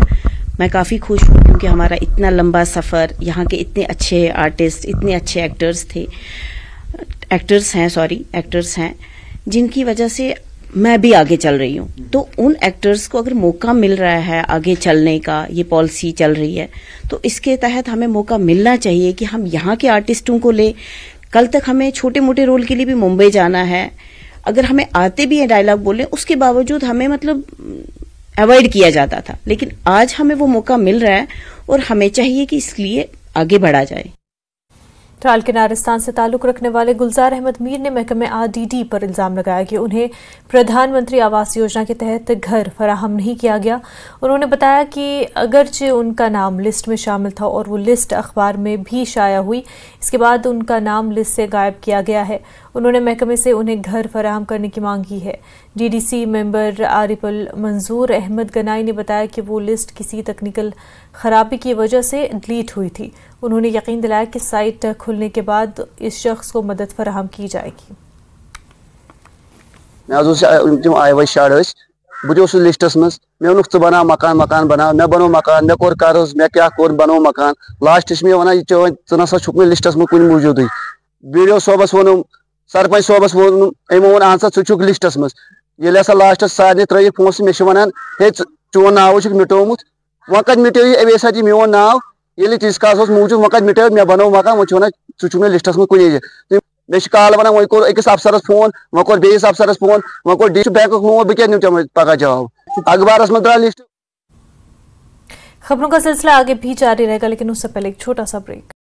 मैं काफ़ी खुश हूँ क्योंकि हमारा इतना लंबा सफ़र, यहाँ के इतने अच्छे आर्टिस्ट, इतने अच्छे एक्टर्स थे एक्टर्स हैं सॉरी एक्टर्स हैं जिनकी वजह से मैं भी आगे चल रही हूँ। तो उन एक्टर्स को अगर मौका मिल रहा है आगे चलने का, ये पॉलिसी चल रही है तो इसके तहत हमें मौका मिलना चाहिए कि हम यहाँ के आर्टिस्टों को ले। कल तक हमें छोटे मोटे रोल के लिए भी मुंबई जाना है, अगर हमें आते भी हैं डायलॉग बोले, उसके बावजूद हमें मतलब अवॉइड किया जाता था। लेकिन आज हमें वो मौका मिल रहा है और हमें चाहिए कि इसलिए आगे बढ़ा जाए। ट्राल किनारिस्तान से ताल्लुक रखने वाले गुलजार अहमद मीर ने महकमे आरडीडी पर इल्ज़ाम लगाया कि उन्हें प्रधानमंत्री आवास योजना के तहत घर फराहम नहीं किया गया। उन्होंने बताया कि अगरचे उनका नाम लिस्ट में शामिल था और वो लिस्ट अखबार में भी शाया हुई, इसके बाद उनका नाम लिस्ट से गायब किया गया है। उन्होंने महकमे से उन्हें घर फराहम करने की मांग की है। डीडीसी मेंबर आरिफुल मंजूर अहमद गनाई ने बताया कि वो लिस्ट किसी तकनीकल खराबी की वजह से डिलीट हुई थी। उन्होंने यकीन दिलाया कि साइट खुलने के बाद इस शख्स को मदद फराहम की जाएगी। बहुत लिस्टस मज मे तो बना मकान मकान बना मे बनो मकान मे कोर कर्ज मे क्या कोर बनो मकान लास्टस मे वन ऐसा छुक ना लिस्टस मज कुछ मौजूद बी डी ओ सोबस वोन सरपंच सोबस वो अमो वो अहन सा ुक लिस्टस मज ये हसा लास्टस सारे त्रिक पोस मे वन हे चोन नाव मिटोमुत वो कद मिटो ये अवे साथ मोन नाव ये तीस कालस मौजूद वो कद मिटो मे बनो मकान वो वन ुक लिस्टस मज कुछ मे काल वन वो कोर अकिस अफसरस फोन वो कोर बेस अफसरस फोन वो कोर डी बैंक फोन बह क्या नीम चम पगह जवाब अखबारस मज द्रा लिस्ट। खबरों का सिलसिला आगे भी जारी रहेगा लेकिन उससे पहले एक छोटा सा ब्रेक।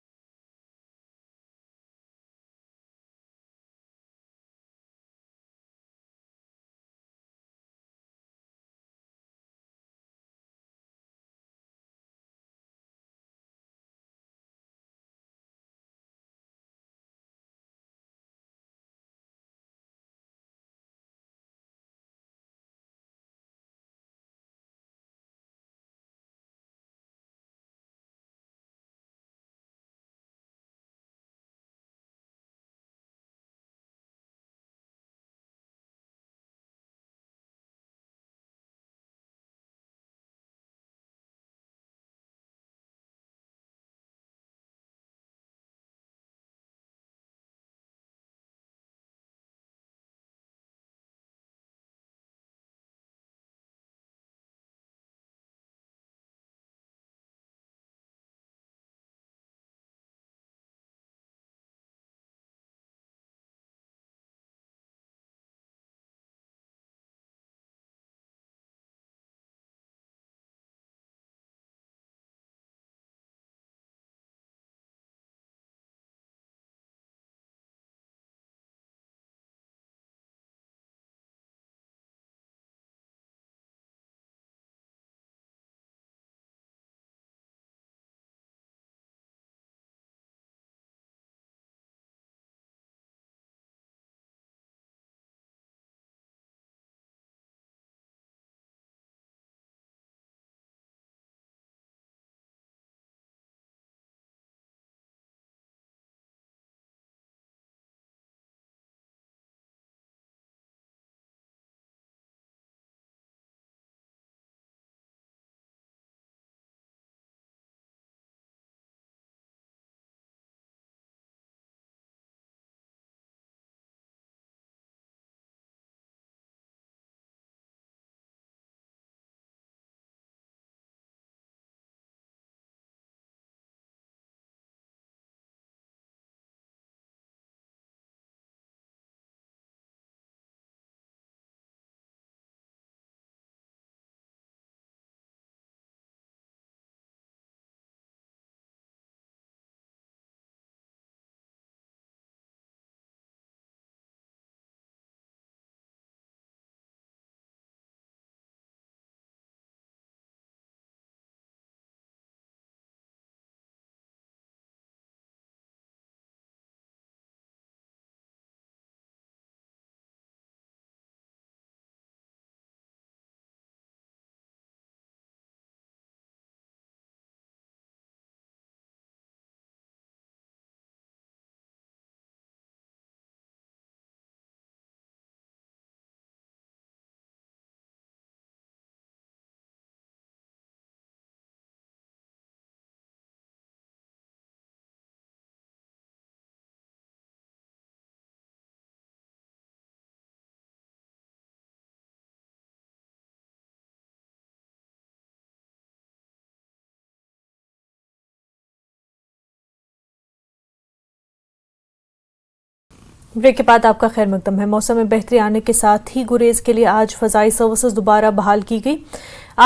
ब्रेक के बाद आपका खैर मकदम है। मौसम में बेहतरी आने के साथ ही गुरेज के लिए आज फजाई सर्विसेज दोबारा बहाल की गई।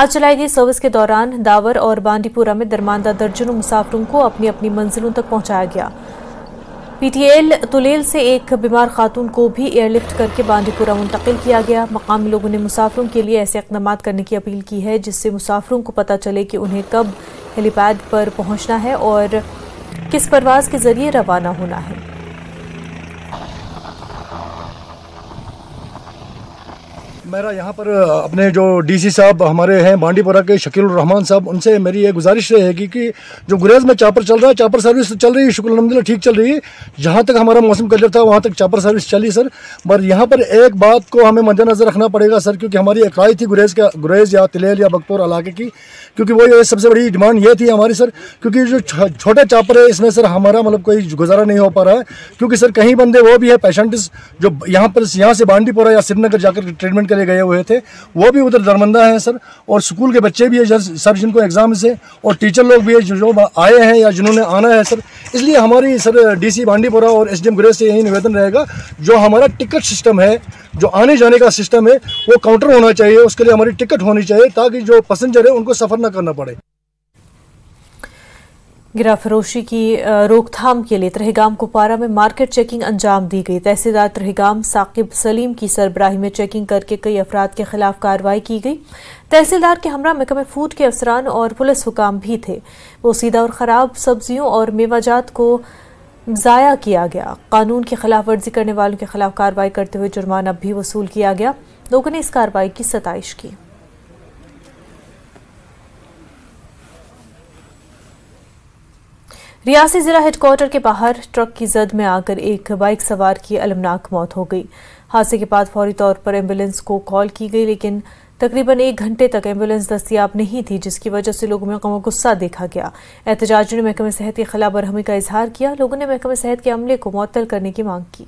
आज चलाई गई सर्विस के दौरान दावर और बांडीपुरा में दरमानदा दर्जनों मुसाफिरों को अपनी अपनी मंजिलों तक पहुंचाया गया। पीटीएल तुलेल से एक बीमार खातून को भी एयरलिफ्ट करके बांडीपुरा मुंतकिल किया गया। मकामी लोगों ने मुसाफिरों के लिए ऐसे इक़दाम करने की अपील की है जिससे मुसाफिरों को पता चले कि उन्हें कब हेलीपैड पर पहुँचना है और किस परवाज़ के ज़रिए रवाना होना है। मेरा यहाँ पर अपने जो डीसी साहब हमारे हैं बांडीपुरा के शकील रहमान साहब, उनसे मेरी ये गुजारिश रहेगी कि जो गुरेज में चापर चल रहा है, चापर सर्विस चल रही है, शुक्र अल्हम्दुलिल्लाह ठीक चल रही है। जहाँ तक हमारा मौसम क्लियर था वहाँ तक चापर सर्विस चली सर, पर यहाँ पर एक बात को हमें मद्देनज़र रखना पड़ेगा सर, क्योंकि हमारी एक राय थी गुरेज का, गुरेज या तिलेल या बगतौर इलाके की, क्योंकि वो ये सबसे बड़ी डिमांड ये थी हमारी सर, क्योंकि जो छोटा चापर है इसमें सर हमारा मतलब कोई गुजारा नहीं हो पा रहा है, क्योंकि सर कहीं बंदे वो भी है पेशेंट्स जो यहाँ पर यहाँ से बांडीपुरा या श्रीनगर जाकर ट्रीटमेंट गए हुए थे, वो भी उधर दरमंदा है सर, और स्कूल के बच्चे भी है सर जिनको एग्जाम से, और टीचर लोग भी है जो आए हैं या जिन्होंने आना है सर। इसलिए हमारी सर डीसी बांडीपुरा और एसडीएम गुरेज से यही निवेदन रहेगा, जो हमारा टिकट सिस्टम है, जो आने जाने का सिस्टम है, वो काउंटर होना चाहिए, उसके लिए हमारी टिकट होनी चाहिए ताकि जो पैसेंजर है उनको सफर न करना पड़े। गिरफ्तारी की रोकथाम के लिए तहगाम कुपवारा में मार्केट चेकिंग अंजाम दी गई। तहसीलदार तहगाम साकिब सलीम की सरबराही में चेकिंग करके कई अफराद के खिलाफ कार्रवाई की गई। तहसीलदार के हमरा महकमे फूड के अफसरान और पुलिस हुकाम भी थे। वो सीधा और ख़राब सब्जियों और मेवाजात को ज़ाया किया गया। कानून की खिलाफ वर्जी करने वालों के खिलाफ कार्रवाई करते हुए जुर्माना भी वसूल किया गया। लोगों ने इस कार्रवाई की सताइश की। रियासी जिला हेडक्वार्टर के बाहर ट्रक की जद में आकर एक बाइक सवार की अलमनाक मौत हो गई। हादसे के बाद फौरी तौर पर एम्बुलेंस को कॉल की गई, लेकिन तकरीबन एक घंटे तक एम्बुलेंस दस्तियाब नहीं थी, जिसकी वजह से लोगों में गम गुस्सा देखा गया। एहतजाजियों ने महकमे सेहत के खिलाफ बरहमी का इजहार किया। लोगों ने महकमे सेहत के अमले को मुअत्तल करने की मांग की।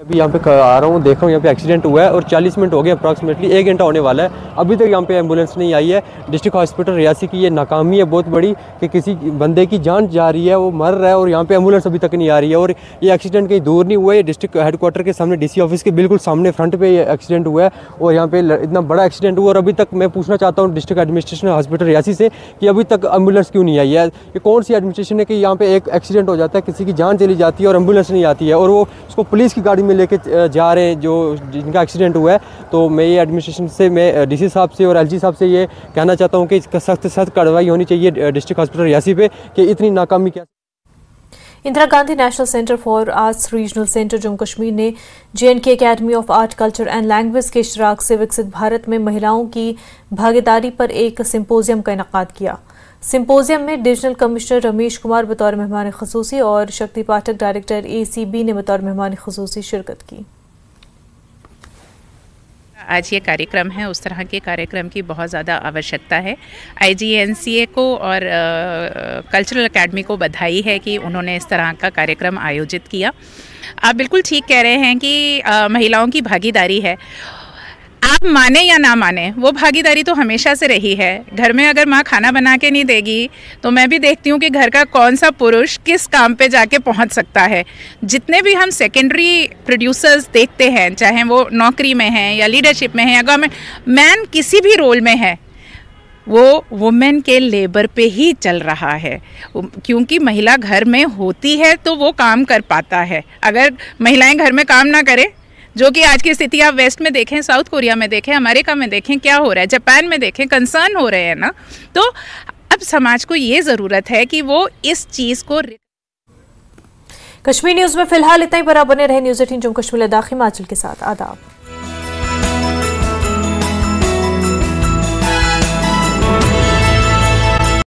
अभी यहाँ पे आ रहा हूँ, देख रहा हूँ यहाँ पे एक्सीडेंट हुआ है और चालीस मिनट हो गए, अप्रॉक्सीमेटली एक घंटा होने वाला है, अभी तक यहाँ पे एम्बुलेंस नहीं आई है। डिस्ट्रिक्ट हॉस्पिटल रियासी की ये नाकामी है बहुत बड़ी कि किसी बंदे की जान जा रही है, वो मर रहा है और यहाँ पे एम्बुलेंस अभी तक नहीं आ रही है। और ये एक्सीडेंट कहीं दूर नहीं हुआ है, डिस्ट्रिक्ट हेडक्वार्टर के सामने डी सी ऑफिस के बिल्कुल सामने फ्रंट पे ये एक्सीडेंट हुआ है और यहाँ पे इतना बड़ा एक्सीडेंट हुआ। और अभी तक मैं पूछना चाहता हूँ डिस्ट्रिक्ट एडमिनिस्ट्रेशन हॉस्पिटल रियासी से कि अभी तक एम्बुलेंस क्यों नहीं आई है। ये कौन सी एडमिनिस्ट्रेशन है कि यहाँ पे एक एक्सीडेंट हो जाता है, किसी की जान चली जाती है और एम्बुलेंस नहीं आती है, और वो उसको पुलिस की गाड़ी में लेके जा रहे हैं जो जिनका एक्सीडेंट हुआ है। तो मैं ये एडमिनिस्ट्रेशन से, मैं डीसी साहब से और एलजी साहब से ये कहना चाहता हूं कि इसका सख्त सख्त कार्रवाई होनी चाहिए डिस्ट्रिक्ट हॉस्पिटल रियासी पे कि इतनी नाकामी क्या। Indira Gandhi national centre for arts regional centre Jammu Kashmir ने JNK academy of art culture and language के इश्तराक से विकसित भारत में महिलाओं की भागीदारी पर एक सिंपोजियम का इनेकाद किया। सिंपोजियम में डिविजनल कमिश्नर रमेश कुमार बतौर मेहमान खुसूसी और शक्ति पाठक डायरेक्टर एसीबी ने बतौर मेहमान खुसूसी शिरकत की। आज ये कार्यक्रम है, उस तरह के कार्यक्रम की बहुत ज़्यादा आवश्यकता है। आईजीएनसीए को और आ, कल्चरल एकेडमी को बधाई है कि उन्होंने इस तरह का कार्यक्रम आयोजित किया। आप बिल्कुल ठीक कह रहे हैं कि आ, महिलाओं की भागीदारी है, आप माने या ना माने वो भागीदारी तो हमेशा से रही है। घर में अगर माँ खाना बना के नहीं देगी तो मैं भी देखती हूँ कि घर का कौन सा पुरुष किस काम पे जाके पहुँच सकता है। जितने भी हम सेकेंडरी प्रोड्यूसर्स देखते हैं, चाहे वो नौकरी में हैं या लीडरशिप में हैं या गवर्नमेंट मैन किसी भी रोल में है, वो वुमेन के लेबर पे ही चल रहा है, क्योंकि महिला घर में होती है तो वो काम कर पाता है। अगर महिलाएँ घर में काम ना करें, जो कि आज की स्थिति आप वेस्ट में देखें, साउथ कोरिया में देखें, अमेरिका में देखें, क्या हो रहा है, जापान में देखें, कंसर्न हो रहे हैं ना, तो अब समाज को ये ज़रूरत है कि वो इस चीज़ को। कश्मीर न्यूज़ में फिलहाल इतना ही, बना बने रहे न्यूज़ अठारह जम्मू कश्मीर लद्दाख हिमाचल के साथ। आदाब।